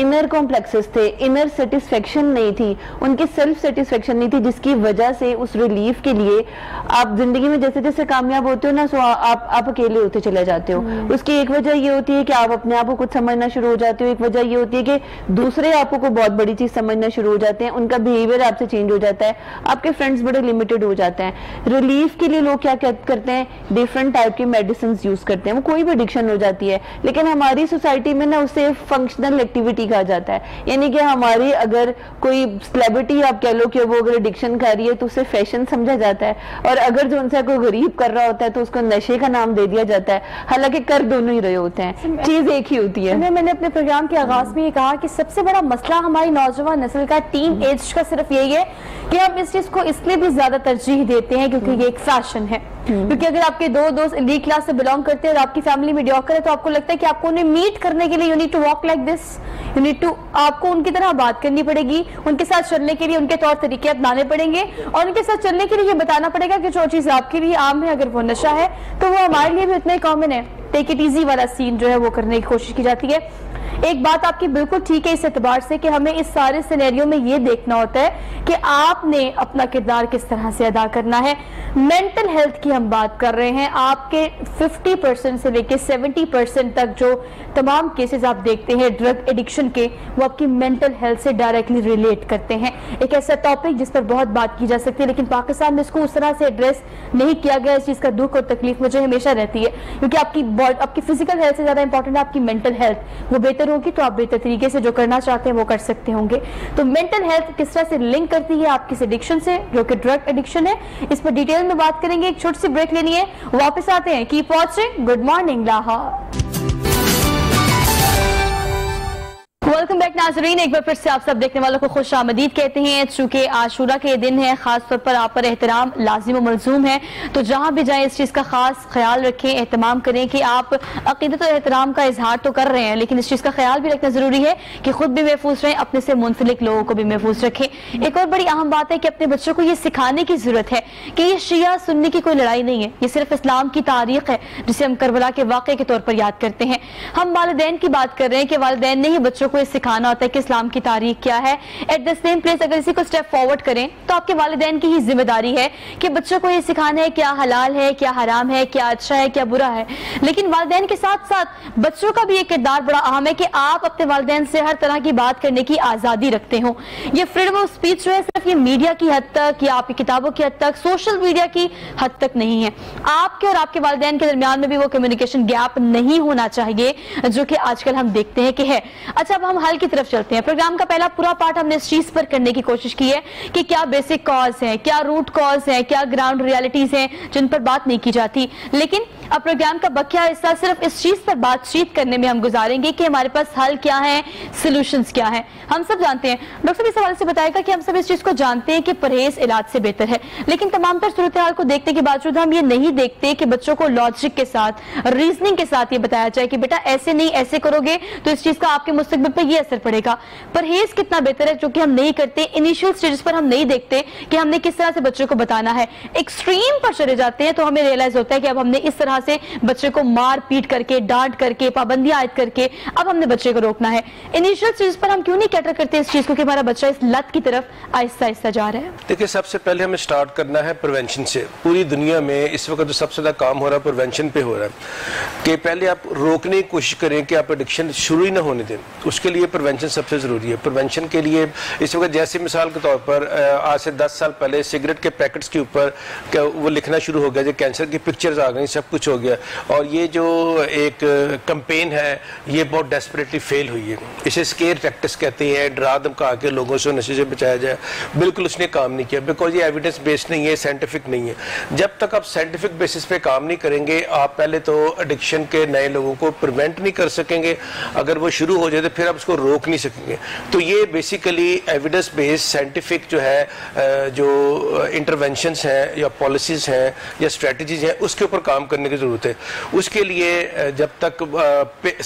इनर कॉम्प्लेक्सेस थे, इनर सेटिस्फेक्शन नहीं थी, उनकी सेल्फ सेटिस्फेक्शन नहीं थी, जिसकी वजह से उस रिलीफ के लिए आप जिंदगी में जैसे जैसे कामयाब होते हो ना, सो आप अकेले होते चले जाते हो। उसकी एक वजह ये होती है कि आप अपने आप को कुछ समझना शुरू हो जाते हो, एक वजह ये होती है कि दूसरे आपको को बहुत बड़ी चीज समझना शुरू हो जाते हैं, उनका बिहेवियर आपसे चेंज हो जाता है, आपके फ्रेंड्स बड़े लिमिटेड हो जाते हैं। रिलीफ के लिए लोग क्या करते हैं, डिफरेंट टाइप की मेडिसिन यूज करते हैं, वो कोई भी एडिक्शन हो जाती है। लेकिन हमारी सोसाइटी में ना उसे फंक्शनल एक्टिविटी कहा जाता है, यानी कि हमारे अगर कोई सेलिब्रिटी आप कह लो कि वो अगर एडिक्शन कर रही है तो उसे फैशन समझा जाता है, और अगर जो उनसे कोई गरीब कर रहा होता है तो उसको नशे का नाम दे दिया जाता है। हालांकि कर दोनों ही रहे होते हैं, चीज एक ही होती है। मैंने अपने प्रोग्राम के आगाज में ये कहा कि सबसे बड़ा मसला हमारी नौजवान नस्ल का, टीन एज का, सिर्फ यही है कि हम इस चीज को इसलिए भी ज्यादा तरजीह देते हैं क्योंकि ये एक फैशन है। क्योंकि अगर आपके दो दोस्त लीड क्लास से बिलोंग करते हैं और आपकी फैमिली मीडियोकर है तो आपको लगता है कि आपको उन्हें मीट करने के लिए you need to walk like this, you need to, आपको उनकी तरह बात करनी पड़ेगी, उनके साथ चलने के लिए उनके तौर तरीके अपनाने पड़ेंगे और उनके साथ चलने के लिए ये बताना पड़ेगा कि जो चीज़ आपके लिए आम है अगर वो नशा है तो वो हमारे लिए भी उतना ही कॉमन है। टेक इट इजी वाला सीन जो है वो करने की कोशिश की जाती है। एक बात आपकी बिल्कुल ठीक है इस एतबार से कि हमें इस सारे सिनेरियो में ये देखना होता है कि आपने अपना किरदार किस तरह से अदा करना है। मेंटल हेल्थ की हम बात कर रहे हैं, आपके 50% से लेकर 70% तक जो तमाम केसेस आप देखते हैं ड्रग एडिक्शन के, वो आपकी मेंटल हेल्थ से डायरेक्टली रिलेट करते हैं। एक ऐसा टॉपिक जिस पर बहुत बात की जा सकती है, लेकिन पाकिस्तान में इसको उस तरह से एड्रेस नहीं किया गया। इस चीज़ का दुख और तकलीफ मुझे हमेशा रहती है क्योंकि आपकी फिजिकल हेल्थ से ज़्यादा इंपॉर्टेंट है आपकी मेंटल हेल्थ। वो बेहतर होगी तो आप बेहतर तरीके से जो करना चाहते हैं वो कर सकते होंगे। तो मेंटल हेल्थ किस तरह से लिंक करती है आपकी एडिक्शन से, जो कि ड्रग एडिक्शन है, इस पर डिटेल में बात करेंगे। एक छोटी सी ब्रेक लेनी है, वापस आते हैं। Keep watching, good morning Lahore. Welcome back नाजरीन, एक बार फिर से आप सब देखने वालों को खुश आमदीद कहते हैं। चूंकि आशूरा के दिन है, खास तौर पर आप पर एहतराम लाजिम मलजूम है, तो जहाँ भी जाएं इस चीज़ का खास ख्याल रखें, एहतमाम करें कि आप अकीदत और एहतराम का इजहार तो कर रहे हैं, लेकिन इस चीज़ का ख्याल भी रखना ज़रूरी है कि खुद भी महफूज रहें, अपने से मुंसलिक लोगों को भी महफूज रखें। एक और बड़ी अहम बात है कि अपने बच्चों को ये सिखाने की ज़रूरत है कि ये शिया सुन्नी की कोई लड़ाई नहीं है, ये सिर्फ इस्लाम की तारीख है जिसे हम करबला के वाक़े के तौर पर याद करते हैं। हम वालिदैन की बात कर रहे हैं कि वालिदैन ने ही बच्चों को सिखाना होता है कि इस्लाम की तारीख क्या है। एट द सेम प्लेस अगर इसी को स्टेप फॉरवर्ड करें तो आपके वालिदैन की ही जिम्मेदारी है कि बच्चों को ये सिखाना है क्या हलाल है, क्या हराम है, क्या अच्छा है, क्या बुरा है। लेकिन वालिदैन के साथ साथ बच्चों का भी एक किरदार बड़ा अहम है कि आप अपने वालिदैन से हर तरह की बात करने की आज़ादी रखते हो। ये फ्रीडम ऑफ स्पीच जो है सिर्फ ये मीडिया की हद तक या आपकी किताबों की हद तक, सोशल मीडिया की हद तक नहीं है। आपके और आपके वालिदैन के दरमियान में भी वो कम्युनिकेशन गैप नहीं होना चाहिए जो कि आजकल हम देखते हैं कि है। अच्छा, अब हम हल की तरफ चलते हैं। प्रोग्राम का पहला पूरा पार्ट हमने इस चीज पर करने की कोशिश की है कि क्या बेसिक कॉज हैं, क्या रूट कॉज हैं, क्या ग्राउंड रियलिटीज हैं जिन पर बात नहीं की जाती। लेकिन अब प्रोग्राम का बकिया हिस्सा सिर्फ इस चीज पर बातचीत करने में हम गुजारेंगे कि हमारे पास हल क्या है, सॉल्यूशंस क्या है। हम सब जानते हैं, डॉक्टर साहब इस हवाले से बताएगा कि हम सब इस चीज को जानते हैं कि परहेज इलाज से बेहतर है, लेकिन तमाम तर सूरत हाल को देखने के बावजूद हम ये नहीं देखते कि बच्चों को लॉजिक के साथ, रीजनिंग के साथ ये बताया जाए कि बेटा ऐसे नहीं, ऐसे करोगे तो इस चीज का आपके मुस्तकबिल पर यह असर पड़ेगा। परहेज कितना बेहतर है जो कि हम नहीं करते, इनिशियल स्टेज पर हम नहीं देखते कि हमने किस तरह से बच्चों को बताना है। एक्सट्रीम पर चले जाते हैं तो हमें रियलाइज होता है कि अब हमने इस तरह से बच्चे को मार पीट करके, डांट करके, पाबंदियां आयत करके अब हमने बच्चे को रोकना है। इनिशियल चीज पर हम क्यों नहीं कैटर करते इस चीज को कि हमारा बच्चा इस लत की तरफ आहिस्ता-आहिस्ता जा रहा है। देखिए, सबसे पहले हमें स्टार्ट करना है प्रिवेंशन से। पूरी दुनिया में इस वक्त जो सबसे ज्यादा काम हो रहा है प्रिवेंशन पे हो रहा है कि पहले आप रोकने की कोशिश करें कि आप एडिक्शन शुरू ही ना होने दें। उसके लिए प्रिवेंशन सबसे जरूरी है। प्रिवेंशन के लिए इस वक्त जैसे मिसाल के तौर पर आज से 10 साल पहले सिगरेट के पैकेट्स के ऊपर वो लिखना शुरू हो गया, जो कैंसर की पिक्चर्स आ गई, सब कुछ हो गया। और ये जो एक कंपेन है ये बहुत डेस्परेटली फेल हुई है। इसे स्केयर टैक्टिक्स कहते हैं, डरा धमका के लोगों से नशे से बचाया जाए, बिल्कुल उसने काम नहीं किया बिकॉज ये एविडेंस बेस्ड नहीं है, साइंटिफिक नहीं है। जब तक आप साइंटिफिक बेसिस पे काम नहीं करेंगे, आप पहले तो एडिक्शन के नए लोगों को प्रिवेंट नहीं कर सकेंगे, अगर वो शुरू हो जाए तो फिर आप उसको रोक नहीं सकेंगे। तो ये बेसिकली एविडेंस बेस्ड साइंटिफिक जो है, जो इंटरवेंशंस हैं या पॉलिसीज हैं या स्ट्रेटजीज हैं, उसके ऊपर काम करने की ज़रूरत है। उसके लिए जब तक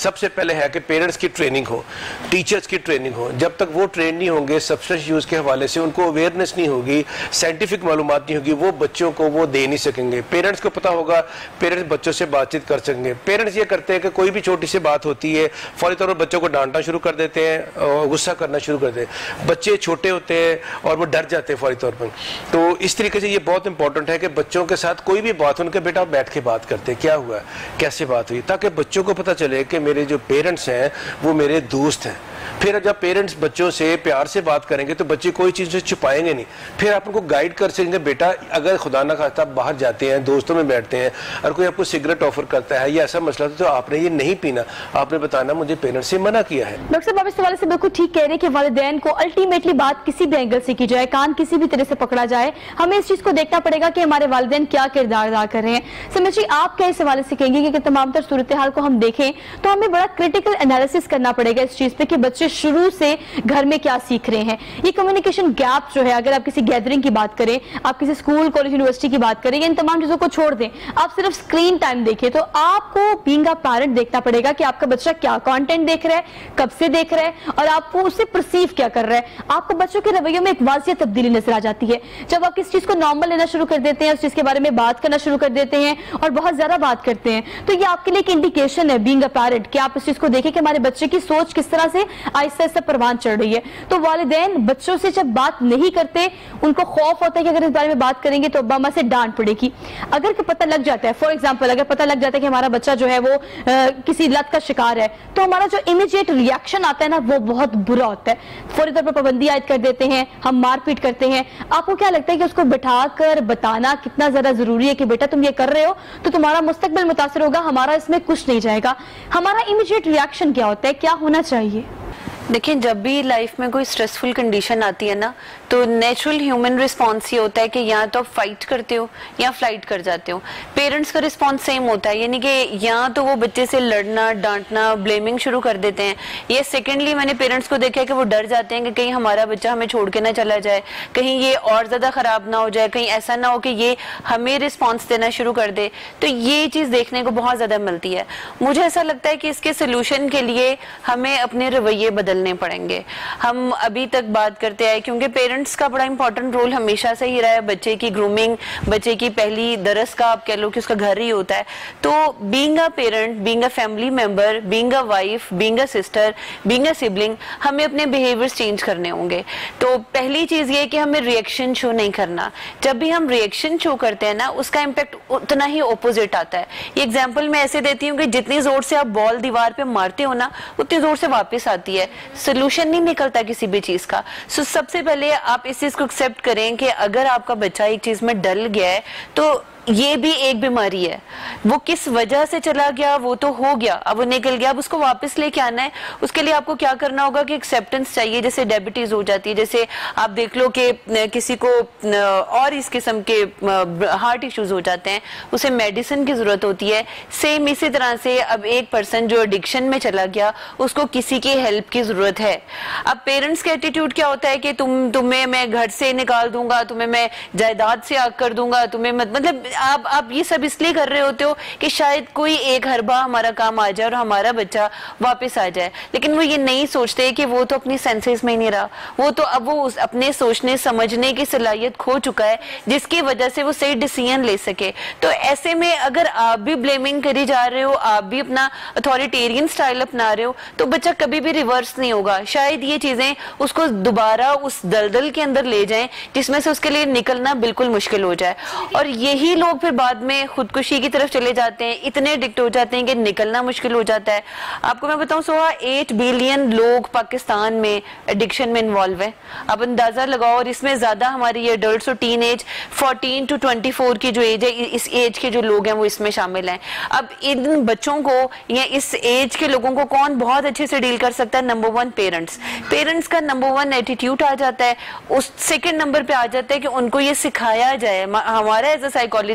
सबसे पहले है कि पेरेंट्स की ट्रेनिंग हो, टीचर्स की ट्रेनिंग हो। जब तक वो ट्रेन नहीं होंगे सब्सटेंस यूज़ के हवाले से, उनको अवेयरनेस नहीं होगी, साइंटिफिक मालूमात नहीं होगी, वो बच्चों को वो दे नहीं सकेंगे। पेरेंट्स को पता होगा, पेरेंट्स बच्चों से बातचीत कर सकेंगे। पेरेंट्स ये करते हैं कि कोई भी छोटी सी बात होती है फौरी तौर पर बच्चों को डांटना शुरू कर देते हैं और गुस्सा करना शुरू कर देते हैं। बच्चे छोटे होते हैं और वो डर जाते हैं फौरी तौर पर। तो इस तरीके से ये बहुत इंपॉर्टेंट है कि बच्चों के साथ कोई भी बात हो, उनके बेटा बैठ के बात करते हैं, क्या हुआ, कैसे बात हुई, ताकि बच्चों को पता चले कि मेरे जो पेरेंट्स हैं वो मेरे दोस्त हैं। फिर जब पेरेंट्स बच्चों से प्यार से बात करेंगे तो बच्चे कोई चीज़ से छुपाएंगे नहीं। फिर आप उनको गाइड कर सकेंगे, बेटा अगर खुदा ना खास्ता आप बाहर जाते हैं, दोस्तों में बैठते हैं और कोई आपको सिगरेट ऑफर करता है या ऐसा मसला तो आपने ये नहीं पीना, आपने बताना मुझे पेरेंट्स से मना किया है। डॉक्टर साहब इस हवाले से बिल्कुल ठीक कह रहे हैं कि वालिदैन को अल्टीमेटली बात किसी भी एंगल से की जाए, कान किसी भी तरह से पकड़ा जाए, हमें इस चीज़ को देखना पड़ेगा कि हमारे वालिदैन क्या किरदार अदा कर रहे हैं। समझ जी, आप क्या इस हवाले से कहेंगे कि तमाम तर सूरत हाल को हम देखें तो हमें बड़ा क्रिटिकल एनालिसिस करना पड़ेगा इस चीज़ पर कि बच्चे शुरू से घर में क्या सीख रहे हैं। ये कम्युनिकेशन गैप जो है, अगर आप किसी गैदरिंग की बात करें, आप किसी स्कूल, कॉलेज, यूनिवर्सिटी की बात करें, इन तमाम चीज़ों को छोड़ दें, आप सिर्फ स्क्रीन टाइम देखें, तो आपको बीइंग अ पेरेंट देखना पड़ेगा कि आपका बच्चा क्या कंटेंट देख रहा है, कब से देख रहा है और आपको उससे परसीव क्या कर रहा है। आपको बच्चों के रवैयों में एक वाजिया तब्दीली नजर आ जाती है। जब आप इस चीज़ को नॉर्मल लेना शुरू कर देते हैं, उस चीज़ के बारे में बात करना शुरू कर देते हैं और बहुत ज़्यादा बात करते हैं, तो ये आपके लिए एक इंडिकेशन है बीइंग अ पेरेंट कि आप इस चीज़ को देखें कि हमारे बच्चे की सोच किस तरह से आहिस्ता आहिस्ता परवान चढ़ रही है। तो वालिदैन बच्चों से जब बात नहीं करते, उनको खौफ होता है कि अगर इस बारे में बात करेंगे तो अब्बा अम्मा से डांट पड़ेगी। अगर पता लग जाता है, फॉर एग्जाम्पल अगर पता लग जाता है कि हमारा बच्चा जो है वो किसी लत का शिकार है, तो हमारा जो इमीडिएट रिएक्शन आता है ना वो बहुत बुरा होता है। फौरी तौर पर पाबंदी आयद कर देते हैं, हम मारपीट करते हैं। आपको क्या लगता है कि उसको बिठाकर बताना कितना ज्यादा जरूरी है कि बेटा तुम ये कर रहे हो तो तुम्हारा मुस्तकबिल मुतासर होगा, हमारा इसमें कुछ नहीं जाएगा। हमारा इमीडिएट रिएक्शन क्या होता है, क्या होना चाहिए? देखिए, जब भी लाइफ में कोई स्ट्रेसफुल कंडीशन आती है ना, तो नेचुरल ह्यूमन रिस्पांस ये होता है कि या तो आप फाइट करते हो या फ्लाइट कर जाते हो। पेरेंट्स का रिस्पांस सेम होता है, यानी कि या तो वो बच्चे से लड़ना, डांटना, ब्लेमिंग शुरू कर देते हैं, या सेकेंडली मैंने पेरेंट्स को देखा है कि वो डर जाते हैं कि कहीं हमारा बच्चा हमें छोड़ के ना चला जाए, कहीं ये और ज़्यादा ख़राब ना हो जाए, कहीं ऐसा ना हो कि ये हमें रिस्पॉन्स देना शुरू कर दे। तो ये चीज़ देखने को बहुत ज़्यादा मिलती है। मुझे ऐसा लगता है कि इसके सोल्यूशन के लिए हमें अपने रवैये बदलने पड़ेंगे। हम अभी तक बात करते आए, क्योंकि पेरेंट्स का बड़ा इंपॉर्टेंट रोल हमेशा से ही रहा है, बच्चे की ग्रूमिंग, बच्चे की पहली दरस का आप कह लो कि उसका घर ही होता है। तो being a parent, being a family member, being a wife, being a sister, being a sibling, हमें अपने बिहेवियर्स चेंज करने होंगे। तो पहली चीज़ ये कि हमें रिएक्शन शो नहीं करना। जब भी हम रिएक्शन शो करते हैं ना, उसका इम्पैक्ट उतना ही ऑपोजिट आता है। ये एग्जाम्पल मैं ऐसे देती हूँ कि जितनी जोर से आप बॉल दीवार पे मारते हो ना, उतनी जोर से वापस आती है, सोल्यूशन नहीं निकलता किसी भी चीज़ का। सो सबसे पहले आप इस चीज़ को एक्सेप्ट करें कि अगर आपका बच्चा एक चीज़ में डल गया है तो ये भी एक बीमारी है। वो किस वजह से चला गया वो तो हो गया, अब वो निकल गया, अब उसको वापस लेके आना है। उसके लिए आपको क्या करना होगा कि एक्सेप्टेंस चाहिए। जैसे डायबिटीज़ हो जाती है, जैसे आप देख लो कि किसी को और इस किस्म के हार्ट इश्यूज़ हो जाते हैं, उसे मेडिसिन की ज़रूरत होती है। सेम इसी तरह से अब एक पर्सन जो एडिक्शन में चला गया, उसको किसी की हेल्प की ज़रूरत है। अब पेरेंट्स का एटीट्यूड क्या होता है कि तुम्हें मैं घर से निकाल दूंगा, तुम्हें मैं जायदाद से आग कर दूंगा, तुम्हें मतलब आप ये सब इसलिए कर रहे होते हो कि शायद कोई एक हरबा हमारा काम आ जाए और हमारा बच्चा वापस आ जाए। लेकिन वो ये नहीं सोचते कि वो तो अपनी सेंसेस में ही नहीं रहा, वो तो अब वो अपने सोचने समझने की सलाहियत खो चुका है, जिसकी वजह से वो सही डिसीजन ले सके। तो ऐसे में अगर आप भी ब्लेमिंग करी जा रहे हो, आप भी अपना अथॉरिटेरियन स्टाइल अपना रहे हो, तो बच्चा कभी भी रिवर्स नहीं होगा। शायद ये चीज़ें उसको दोबारा उस दलदल के अंदर ले जाएं जिसमें से उसके लिए निकलना बिल्कुल मुश्किल हो जाए। और यही लोग फिर बाद में खुदकुशी की तरफ चले जाते हैं, इतने एडिक्ट हो जाते हैं कि निकलना मुश्किल हो जाता है। आपको मैं बताऊं सोहा, 8 बिलियन लोग पाकिस्तान में एडिक्शन में इन्वॉल्व हैं। आप अंदाज़ा लगाओ, और इसमें ज़्यादा हमारी एडल्ट और टीन एज 14 to 24 की जो एज है, इस एज के जो लोग हैं वो इसमें शामिल हैं। अब इन बच्चों को या इस एज के लोगों को कौन बहुत अच्छे से डील कर सकता है? Number 1 parents. पेरेंट्स का नंबर 1 एटीट्यूड आ जाता है। उस सेकेंड नंबर पर आ जाता है कि उनको ये सिखाया जाए। हमारा एज अ साइकोलॉजिस्ट,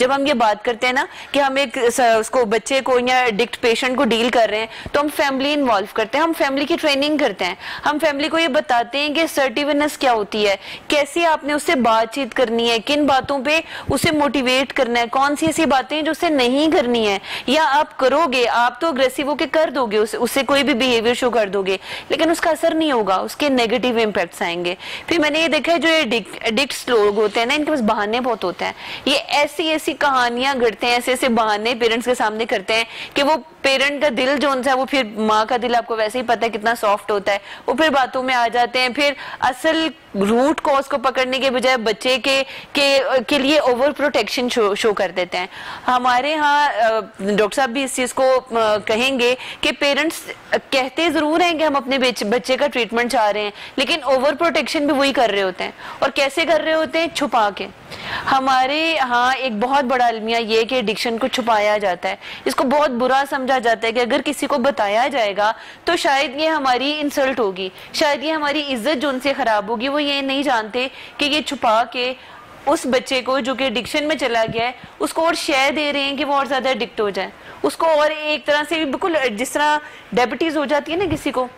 जब हम ये बात करते हैं ना कि हम एक उसको बच्चे को या एडिक्ट पेशेंट को डील कर रहे हैं, तो हम फैमिली इन्वॉल्व करते हैं, हम फैमिली की ट्रेनिंग करते हैं, हम फैमिली को ये बताते हैं कि असर्टिवनेस क्या होती है, कैसे आपने उससे बातचीत करनी है, किन बातों पे उसे मोटिवेट करना है, कौन सी ऐसी बातें जो उसे नहीं करनी है, या आप करोगे, आप तो अग्रेसिव होकर कर दोगे, उससे कोई भी बिहेवियर शो कर दोगे, लेकिन उसका असर नहीं होगा, उसके नेगेटिव इम्पैक्ट्स आएंगे। फिर मैंने ये देखा है जो एडिक्ट्स लोग होते हैं ना, इनके पास बहाने बहुत होते हैं। ये ऐसी कहानियां घड़ते हैं, ऐसे ऐसे बहाने पेरेंट्स के सामने करते हैं कि वो पेरेंट का दिल जो उनसे है वो, फिर माँ का दिल आपको वैसे ही पता है कितना सॉफ्ट होता है, वो फिर बातों में आ जाते हैं। फिर असल रूट कॉज को पकड़ने के बजाय बच्चे के लिए ओवर प्रोटेक्शन शो कर देते हैं। हमारे यहाँ डॉक्टर साहब भी इस चीज़ को कहेंगे कि पेरेंट्स कहते ज़रूर हैं कि हम अपने बच्चे का ट्रीटमेंट चाह रहे हैं, लेकिन ओवर प्रोटेक्शन भी वही कर रहे होते हैं। और कैसे कर रहे होते हैं? छुपा के। हमारे यहाँ एक बहुत बड़ा अलमिया ये कि एडिक्शन को छुपाया जाता है, इसको बहुत बुरा समझा जाता है कि अगर किसी को बताया जाएगा तो शायद ये हमारी इंसल्ट होगी, शायद ये हमारी इज्जत जो उनसे ख़राब होगी। वो ये नहीं जानते कि ये छुपा के उस बच्चे को जो कि एडिक्शन में चला गया है उसको और शय दे रहे हैं कि वो और ज़्यादा एडिक्ट हो जाए, उसको और एक तरह से बिल्कुल जिस तरह डायबिटीज़ हो जाती है ना किसी को,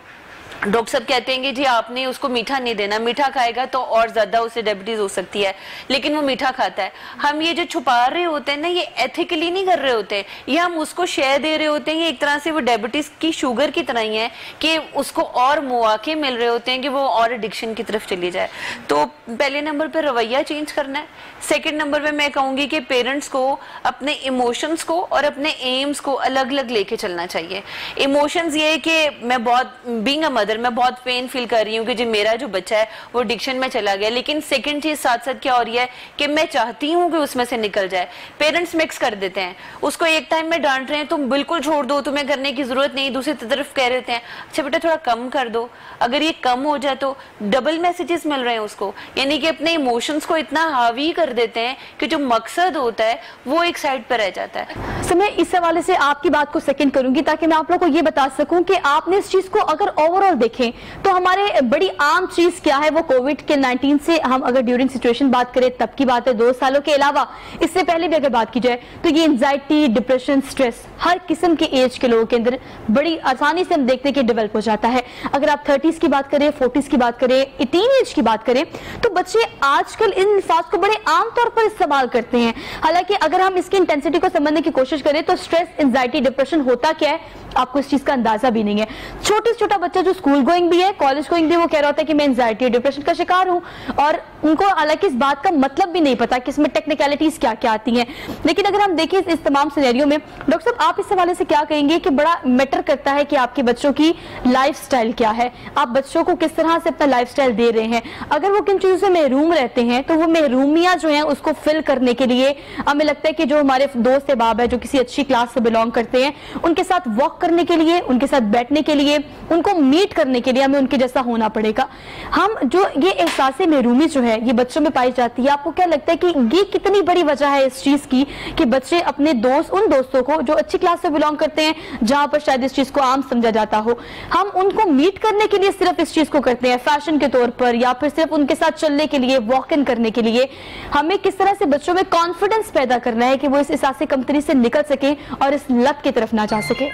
डॉक्टर साहब कहते हैं कि जी आपने उसको मीठा नहीं देना, मीठा खाएगा तो और ज़्यादा उसे डायबिटीज़ हो सकती है, लेकिन वो मीठा खाता है। हम ये जो छुपा रहे होते हैं ना, ये एथिकली नहीं कर रहे होते, ये हम उसको शेयर दे रहे होते हैं। ये एक तरह से वो डायबिटीज़ की शुगर की तरह ही है कि उसको और मौके मिल रहे होते हैं कि वो और एडिक्शन की तरफ चली जाए। तो पहले नंबर पर रवैया चेंज करना है। सेकेंड नंबर पर मैं कहूँगी कि पेरेंट्स को अपने इमोशंस को और अपने एम्स को अलग अलग लेके चलना चाहिए। इमोशंस ये है कि मैं बहुत बीइंग अ मदर, मैं बहुत पेन फील कर रही हूँ कि जी मेरा जो बच्चा है वो एडिक्शन में चला गया, लेकिन सेकंड चीज साथ साथ क्या हो रही है कि मैं चाहती हूँ कि उसमें से निकल जाए। पेरेंट्स मिक्स कर देते हैं, उसको एक टाइम में डांट रहे हैं तुम बिल्कुल छोड़ दो, तुम्हें करने की जरूरत नहीं, दूसरी तरफ कह रहे हैं अच्छा बेटा थोड़ा कम कर दो। अगर ये कम हो जाए तो डबल मैसेजेस मिल रहे हैं उसको, यानी कि अपने इमोशंस को इतना हावी कर देते हैं कि जो मकसद होता है वो एक साइड पर रह जाता है। सो मैं इस हवाले से आपकी बात को सेकेंड करूंगी ताकि मैं आप लोग को ये बता सकूँ कि आपने इस चीज को अगर ओवरऑल देखें तो हमारे बड़ी आम चीज क्या है वो कोविड के 19 से हम अगर ड्यूरिंग सिचुएशन बात करें तब की बात है, 2 सालों के अलावा इससे पहले भी अगर बात की जाए तो ये एंजाइटी, डिप्रेशन, स्ट्रेस हर किस्म के एज के लोगों के अंदर बड़ी आसानी से हम देखते हैं कि डेवलप हो जाता है। अगर आप 30s की बात करें, 40s की बात करें, टीनेज की बात करें तो बच्चे आजकल इन अल्फाज को बड़े आम तौर पर इस्तेमाल करते हैं। हालांकि अगर हम इसकी इंटेंसिटी को समझने की कोशिश करें तो स्ट्रेस, एंजाइटी, डिप्रेशन होता क्या है आपको इस चीज का अंदाजा भी नहीं है। छोटे से छोटा बच्चा जो स्कूल गोइंग भी है, कॉलेज गोइंग भी, वो कह रहा होता है कि मैं एंजाइटी, डिप्रेशन का शिकार हूँ और उनको हालांकि इस बात का मतलब भी नहीं पता कि इसमें टेक्निकलिटीज क्या क्या आती हैं। लेकिन अगर हम देखें इस तमाम सिनेरियो में डॉक्टर साहब आप इस हवाले से क्या कहेंगे कि बड़ा मैटर करता है कि आपके बच्चों की लाइफस्टाइल क्या है, आप बच्चों को किस तरह से अपना लाइफस्टाइल दे रहे हैं। अगर वो किन चीजों से महरूम रहते हैं तो वो महरूमियां जो हैं उसको फिल करने के लिए हमें लगता है कि जो हमारे दोस्त अहबाब है जो किसी अच्छी क्लास से बिलोंग करते हैं उनके साथ वॉक करने के लिए, उनके साथ बैठने के लिए, उनको मीट करने के लिए हमें उनके जैसा होना पड़ेगा। हम जो ये एहसास महरूमी जो है ये बच्चों में पाई जाती है, आपको क्या लगता है कि ये कितनी बड़ी वजह है इस चीज की कि बच्चे अपने दोस्त, उन दोस्तों को जो अच्छी क्लास से बिलोंग करते हैं जहां पर शायद इस चीज को आम समझा जाता हो, हम उनको मीट करने के लिए सिर्फ इस चीज को करते हैं फैशन के तौर पर या फिर सिर्फ उनके साथ चलने के लिए, वॉक इन करने के लिए। हमें किस तरह से बच्चों में कॉन्फिडेंस पैदा करना है कि वो इस एहसास कमतरी से निकल सके और इस लत की तरफ ना जा सके।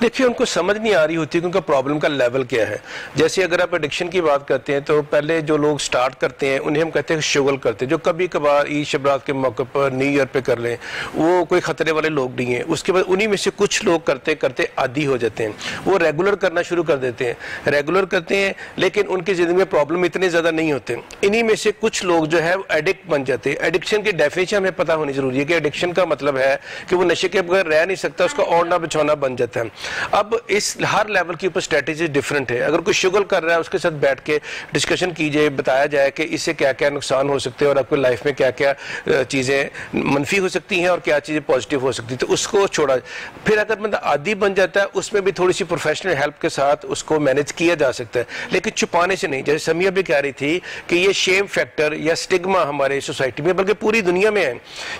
देखिए उनको समझ नहीं आ रही होती है कि उनका प्रॉब्लम का लेवल क्या है। जैसे अगर आप एडिक्शन की बात करते हैं तो पहले जो लोग स्टार्ट करते हैं उन्हें हम कहते हैं शुगल करते हैं, जो कभी कभार ईद शबरात के मौके पर, न्यू ईयर पे कर लें, वो कोई खतरे वाले लोग नहीं हैं। उसके बाद उन्हीं में से कुछ लोग करते करते आदी हो जाते हैं, वो रेगुलर करना शुरू कर देते हैं, रेगुलर करते हैं लेकिन उनकी ज़िंदगी में प्रॉब्लम इतने ज़्यादा नहीं होते। इन्हीं में से कुछ लोग जो है एडिक्ट बन जाते हैं। एडिक्शन की डेफिनेशन हमें पता होनी जरूरी है कि एडिक्शन का मतलब है कि वो नशे के बगैर रह नहीं सकता, उसका ओढ़ना बिछौना बन जाता है। अब इस हर लेवल के ऊपर स्ट्रेटेजी डिफरेंट है। अगर कोई शुगर कर रहा है उसके साथ बैठ के डिस्कशन कीजिए, बताया जाए कि इससे क्या क्या नुकसान हो सकते हैं और आपकी लाइफ में क्या क्या चीज़ें मनफी हो सकती हैं और क्या चीज़ें पॉजिटिव हो सकती है, तो उसको छोड़ा। फिर अगर मतलब आदी बन जाता है उसमें भी थोड़ी सी प्रोफेशनल हेल्प के साथ उसको मैनेज किया जा सकता है, लेकिन छुपाने से नहीं। जैसे समिया भी कह रही थी कि ये शेम फैक्टर या स्टिग्मा हमारे सोसाइटी में बल्कि पूरी दुनिया में है,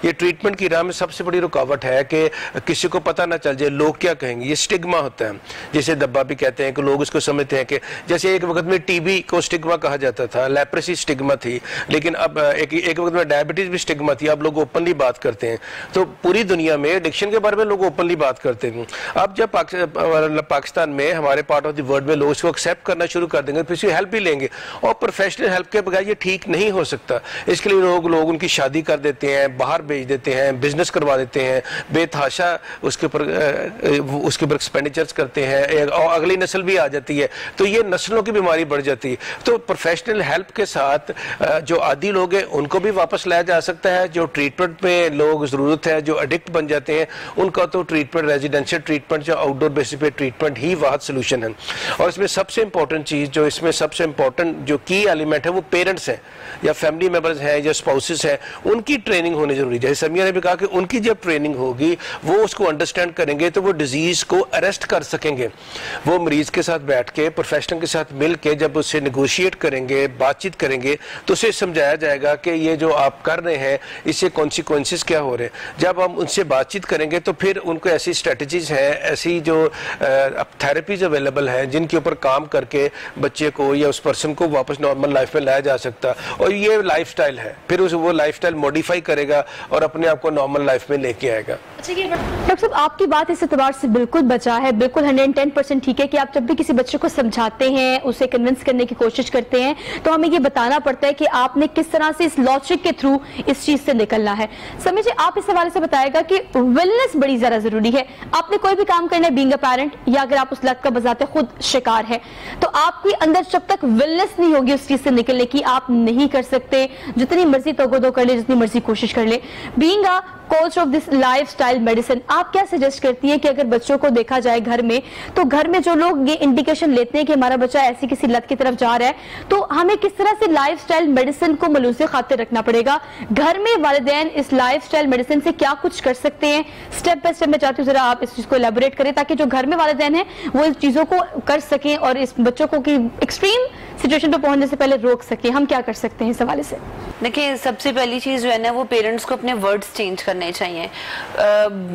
ये ट्रीटमेंट की राह में सबसे बड़ी रुकावट है कि किसी को पता ना चल जाए लोग क्या कहेंगे। ये स्टिग्मा होता है जिसे दब्बा भी कहते हैं कि लोग इसको समझते हैं कि जैसे एक वक्त में टीबी को स्टिग्मा कहा जाता था, लेप्रेसी स्टिग्मा थी, लेकिन अब एक वक्त में डायबिटीज भी स्टिग्मा थी, अब लोग ओपनली बात करते हैं। तो पूरी दुनिया में एडिक्शन के बारे में लोग ओपनली बात करते हैं। अब जब पाकिस्तान में हमारे पार्ट ऑफ द वर्ल्ड में लोग इसको एक्सेप्ट करना शुरू कर देंगे, फिर इसकी हेल्प भी लेंगे और प्रोफेशनल हेल्प के बगैर ये ठीक नहीं हो सकता। इसके लिए लोग उनकी शादी कर देते हैं, बाहर भेज देते हैं, बिजनेस करवा देते हैं, बेतहाशा उसके ऊपर एक्सपेंडिचर्स करते हैं और अगली नस्ल भी आ जाती है, तो ये नस्लों की बीमारी बढ़ जाती है। तो प्रोफेशनल हेल्प के साथ जो आदी लोग हैं उनको भी वापस लाया जा सकता है, जो ट्रीटमेंट में लोग ज़रूरत है, जो एडिक्ट बन जाते हैं उनका तो ट्रीटमेंट, रेजिडेंशियल ट्रीटमेंट या आउटडोर बेसिस पे ट्रीटमेंट ही वाहद सोल्यूशन है। और इसमें सबसे इंपॉर्टेंट चीज़ जो इसमें सबसे इंपॉर्टेंट जो की एलिमेंट है वो पेरेंट्स हैं या फैमिली मेम्बर्स हैं या स्पाउसेस हैं, उनकी ट्रेनिंग होनी जरूरी। जैसे समिया ने भी कहा कि उनकी जब ट्रेनिंग होगी वो उसको अंडरस्टैंड करेंगे तो वो डिजीज़ को अरेस्ट कर सकेंगे। वो मरीज के साथ बैठ के प्रोफेशनल के साथ मिल के जब उससे निगोशिएट करेंगे, बातचीत करेंगे, तो उसे समझाया जाएगा कि ये जो आप कर रहे हैं इससे कॉन्सिक्वेंसेस क्या हो रहे हैं। जब हम उनसे बातचीत करेंगे तो फिर उनको ऐसी स्ट्रेटजीज हैं, ऐसी जो थेरेपीज अवेलेबल हैं जिनके ऊपर काम करके बच्चे को या उस पर्सन को वापस नॉर्मल लाइफ में लाया जा सकता और ये लाइफस्टाइल है, फिर वो लाइफस्टाइल मॉडिफाई करेगा और अपने आप को नॉर्मल लाइफ में लेके आएगा। डॉक्टर साहब आपकी बात इस एतबार से बिल्कुल बचा है, बिल्कुल 110% ठीक है कि आप जब भी किसी बच्चे को समझाते हैं, उसे कन्विंस करने की कोशिश करते हैं तो हमें ये बताना पड़ता है कि आपने किस तरह से इस लॉजिक के थ्रू इस चीज से निकलना है। समझिए आप इस हवाले से बताएगा कि वेलनेस बड़ी ज़्यादा ज़रूरी है। आपने कोई भी काम करना है बीइंग अ पेरेंट, या अगर आप उस लत का बजाते खुद शिकार है, तो आपके अंदर जब तक वेलनेस नहीं होगी उस चीज़ से निकलने की आप नहीं कर सकते, जितनी मर्जी तगोदो कर ले, जितनी मर्जी कोशिश कर ले। Being a coach of this lifestyle medicine आप क्या सजेस्ट करती है कि अगर बच्चों को देखा जाए घर में, तो घर में जो लोग ये इंडिकेशन लेते हैं कि हमारा बच्चा ऐसी किसी लत की तरफ जा रहा है तो हमें किस तरह से लाइफस्टाइल मेडिसिन को मलूज़े खातिर रखना पड़ेगा? घर में वालिदैन इस लाइफस्टाइल मेडिसिन से क्या कुछ कर सकते हैं? स्टेप बाय स्टेप मैं चाहती हूँ जरा आप इस चीज़ को एलेबोरेट करें ताकि जो घर में वालिदैन है वो इस चीज़ों को कर सकें और इस बच्चों को की एक्सट्रीम सिचुएशन पे पहुंचने से पहले रोक सके, हम क्या कर सकते हैं इस हवाले से? देखिए, सबसे पहली चीज़ जो है ना, वो पेरेंट्स को अपने वर्ड्स चेंज करने चाहिए।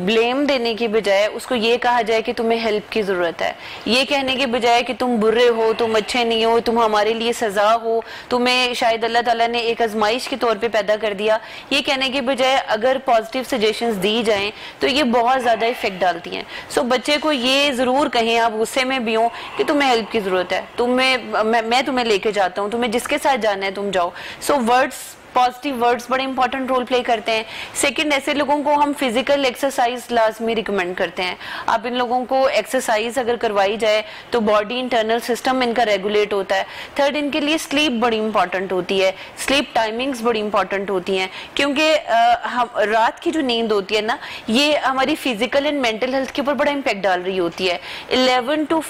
ब्लेम देने की बजाय उसको ये कहा जाए कि तुम्हें हेल्प की ज़रूरत है, ये कहने के बजाय कि तुम बुरे हो, तुम अच्छे नहीं हो, तुम हमारे लिए सज़ा हो, तुम्हें शायद अल्लाह ताला ने एक आजमाइश के तौर पे पैदा कर दिया, ये कहने के बजाय अगर पॉजिटिव सजेशंस दी जाएँ तो ये बहुत ज़्यादा इफेक्ट डालती हैं। सो बच्चे को ये ज़रूर कहें, आप गुस्से में भी हों, कि तुम्हें हेल्प की ज़रूरत है, तुम्हें मैं तुम्हें लेके जाता हूँ, तुम्हें जिसके साथ जाना है तुम जाओ। सो वर्ड्स, पॉजिटिव वर्ड्स बड़े इंपॉर्टेंट रोल प्ले करते हैं। सेकंड, ऐसे लोगों को हम फिजिकल एक्सरसाइज लाजमी रिकमेंड करते हैं। आप इन लोगों को एक्सरसाइज अगर करवाई जाए तो बॉडी इंटरनल सिस्टम इनका रेगुलेट होता है। थर्ड, इनके लिए स्लीप बड़ी इंपॉर्टेंट होती है, स्लीप टाइमिंग्स बड़ी इंपॉर्टेंट होती हैं, क्योंकि रात की जो नींद होती है ना, ये हमारी फिजिकल एंड मेंटल हेल्थ के ऊपर बड़ा इम्पैक्ट डाल रही होती है। 11 to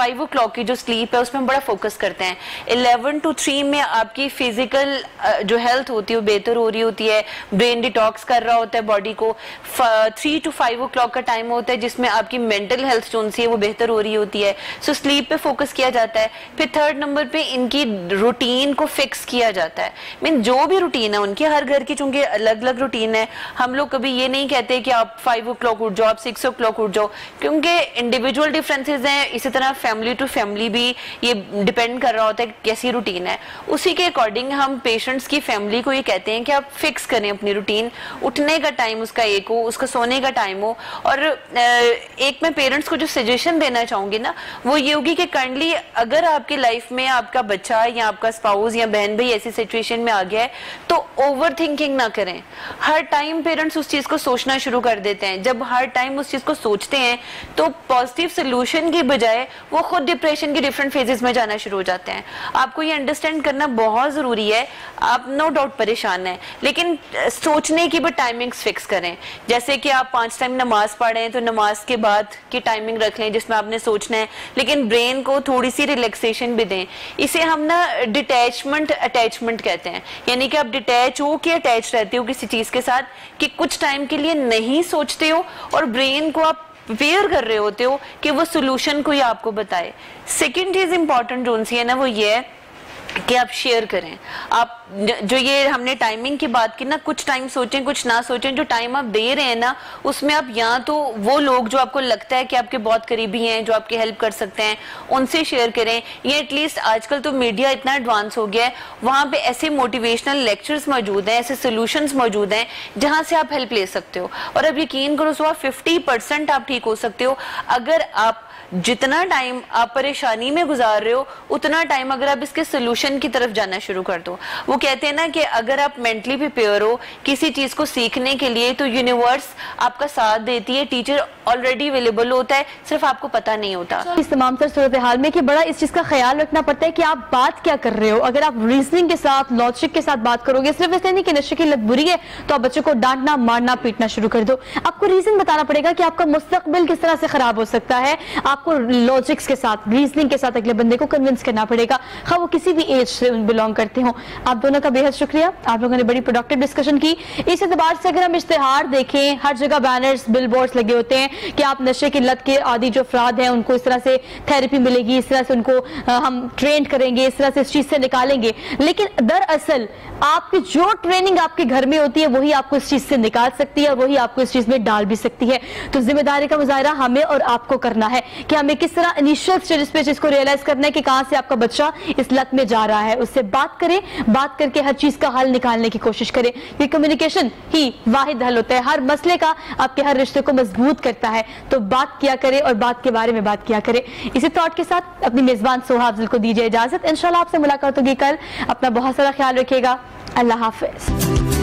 5 o'clock की जो स्लीप है उसमें हम बड़ा फोकस करते हैं। 11 to 3 में आपकी फिजिकल जो हेल्थ होती है वो बेहतर हो रही होती है, ब्रेन डिटॉक्स कर रहा होता है बॉडी को। 3 to 5 o'clock का टाइम होता है जिसमें आपकी मेंटल हेल्थ जो है वो बेहतर हो रही होती है। सो स्लीप पे फोकस किया जाता है। फिर थर्ड नंबर पे इनकी रूटीन को फिक्स किया जाता है। मीन जो भी रूटीन है उनकी, हर घर की चूंकि अलग अलग रूटीन है, हम लोग कभी ये नहीं कहते कि आप 5 o'clock उठ जाओ, आप 6 o'clock उठ जाओ, क्योंकि इंडिविजुअल डिफरेंसेज हैं। इसी तरह फैमिली टू फैमिली भी ये डिपेंड कर रहा होता है कैसी रूटीन है, उसी के अकॉर्डिंग हम पेशेंट्स की फैमिली को ये कहते हैं कि आप फिक्स करें अपनी रूटीन। उठने का टाइम उसका एक हो, उसका सोने का टाइम हो। और एक मैं पेरेंट्स को जो सजेशन देना चाहूँगी ना, वो ये होगी कि करंटली अगर आपकी लाइफ में आपका बच्चा या आपका स्पाउस या बहन भाई ऐसी सिचुएशन में आ गया है तो ओवरथिंकिंग ना करें। हर टाइम पेरेंट्स उस चीज़ को सोचना शुरू कर देते हैं। जब हर टाइम उस चीज़ को सोचते हैं तो पॉजिटिव सोल्यूशन की बजाय वो खुद डिप्रेशन के डिफरेंट फेजेस में जाना शुरू हो जाते हैं। आपको ये अंडरस्टैंड करना बहुत ज़रूरी है। आप नो डाउट परेशान है, लेकिन सोचने की भी टाइमिंग्स फिक्स करें। जैसे कि आप 5 टाइम नमाज पढ़ें तो नमाज के बाद की टाइमिंग रख लें जिसमें आपने सोचना है, लेकिन ब्रेन को थोड़ी सी रिलैक्सेशन भी दें। इसे हम ना डिटैचमेंट अटैचमेंट कहते हैं, यानी कि आप डिटैच हो के अटैच रहते हो किसी चीज़ के साथ, कि कुछ टाइम के लिए नहीं सोचते हो और ब्रेन को आप प्रिपेयर कर रहे होते हो कि वो सोल्यूशन कोई आपको बताए। सेकेंड चीज़ इंपॉर्टेंट जो है ना, वो ये है कि आप शेयर करें। आप जो ये हमने टाइमिंग की बात की ना, कुछ टाइम सोचें कुछ ना सोचें, जो टाइम आप दे रहे हैं ना उसमें आप या तो वो लोग जो आपको लगता है कि आपके बहुत करीबी हैं, जो आपकी हेल्प कर सकते हैं, उनसे शेयर करें। ये एटलीस्ट आजकल तो मीडिया इतना एडवांस हो गया है, वहाँ पे ऐसे मोटिवेशनल लेक्चर्स मौजूद हैं, ऐसे सोल्यूशंस मौजूद हैं जहाँ से आप हेल्प ले सकते हो। और अब यकीन करो, सुबह 50% आप ठीक हो सकते हो। अगर आप जितना टाइम आप परेशानी में गुजार रहे हो उतना टाइम अगर आप इसके सोल्यूशन की तरफ जाना शुरू कर दो। वो कहते हैं ना कि अगर आप मेंटली प्रिपेयर हो किसी चीज़ को सीखने के लिए तो यूनिवर्स आपका साथ देती है, टीचर ऑलरेडी अवेलेबल होता है, सिर्फ आपको पता नहीं होता। इस तमाम तर सूरत हाल में कि बड़ा इस चीज़ का ख्याल रखना पड़ता है कि आप बात क्या कर रहे हो। अगर आप रीजनिंग के साथ, लॉजिक के साथ बात करोगे, सिर्फ ऐसे नहीं कि नशे की लत बुरी है तो आप बच्चों को डांटना मारना पीटना शुरू कर दो। आपको रीजन बताना पड़ेगा कि आपका मुस्तकबिल किस तरह से खराब हो सकता है। आपको लॉजिक्स के साथ, रीजनिंग के साथ अगले बंदे को कन्विंस करना पड़ेगा, खैर वो किसी भी एज से बिलोंग करते हों। आप दोनों का बेहद शुक्रिया, आप लोगों ने बड़ी प्रोडक्टिव डिस्कशन की। इस एतबार से अगर हम इश्तेहार देखें, हर जगह बैनर्स, बिलबोर्ड्स लगे होते हैं कि आप नशे की लत के आदि जो अफराद हैं उनको इस तरह से थेरेपी मिलेगी, इस तरह से उनको हम ट्रेन करेंगे, इस तरह से इस चीज़ से निकालेंगे। लेकिन दरअसल आपकी जो ट्रेनिंग आपके घर में होती है वही आपको इस चीज़ से निकाल सकती है, वही आपको इस चीज़ में डाल भी सकती है। तो जिम्मेदारी का मुजाहरा हमें और आपको करना है कि हमें किस तरह इनिशियल स्टेज पे इसको रियलाइज करना है कि कहां से आपका बच्चा इस लत में जा रहा है। उससे बात करें, बात करके हर चीज का हल निकालने की कोशिश करें। ये कम्युनिकेशन ही वाहिद हल होता है हर मसले का, आपके हर रिश्ते को मजबूत करता है। तो बात किया करें और बात के बारे में बात किया करें। इसी थॉट के साथ अपनी मेजबान सोहा अफजल को दीजिए इजाजत। इंशाल्लाह आपसे मुलाकात होगी कल। अपना बहुत सारा ख्याल रखिएगा। अल्लाह हाफिज।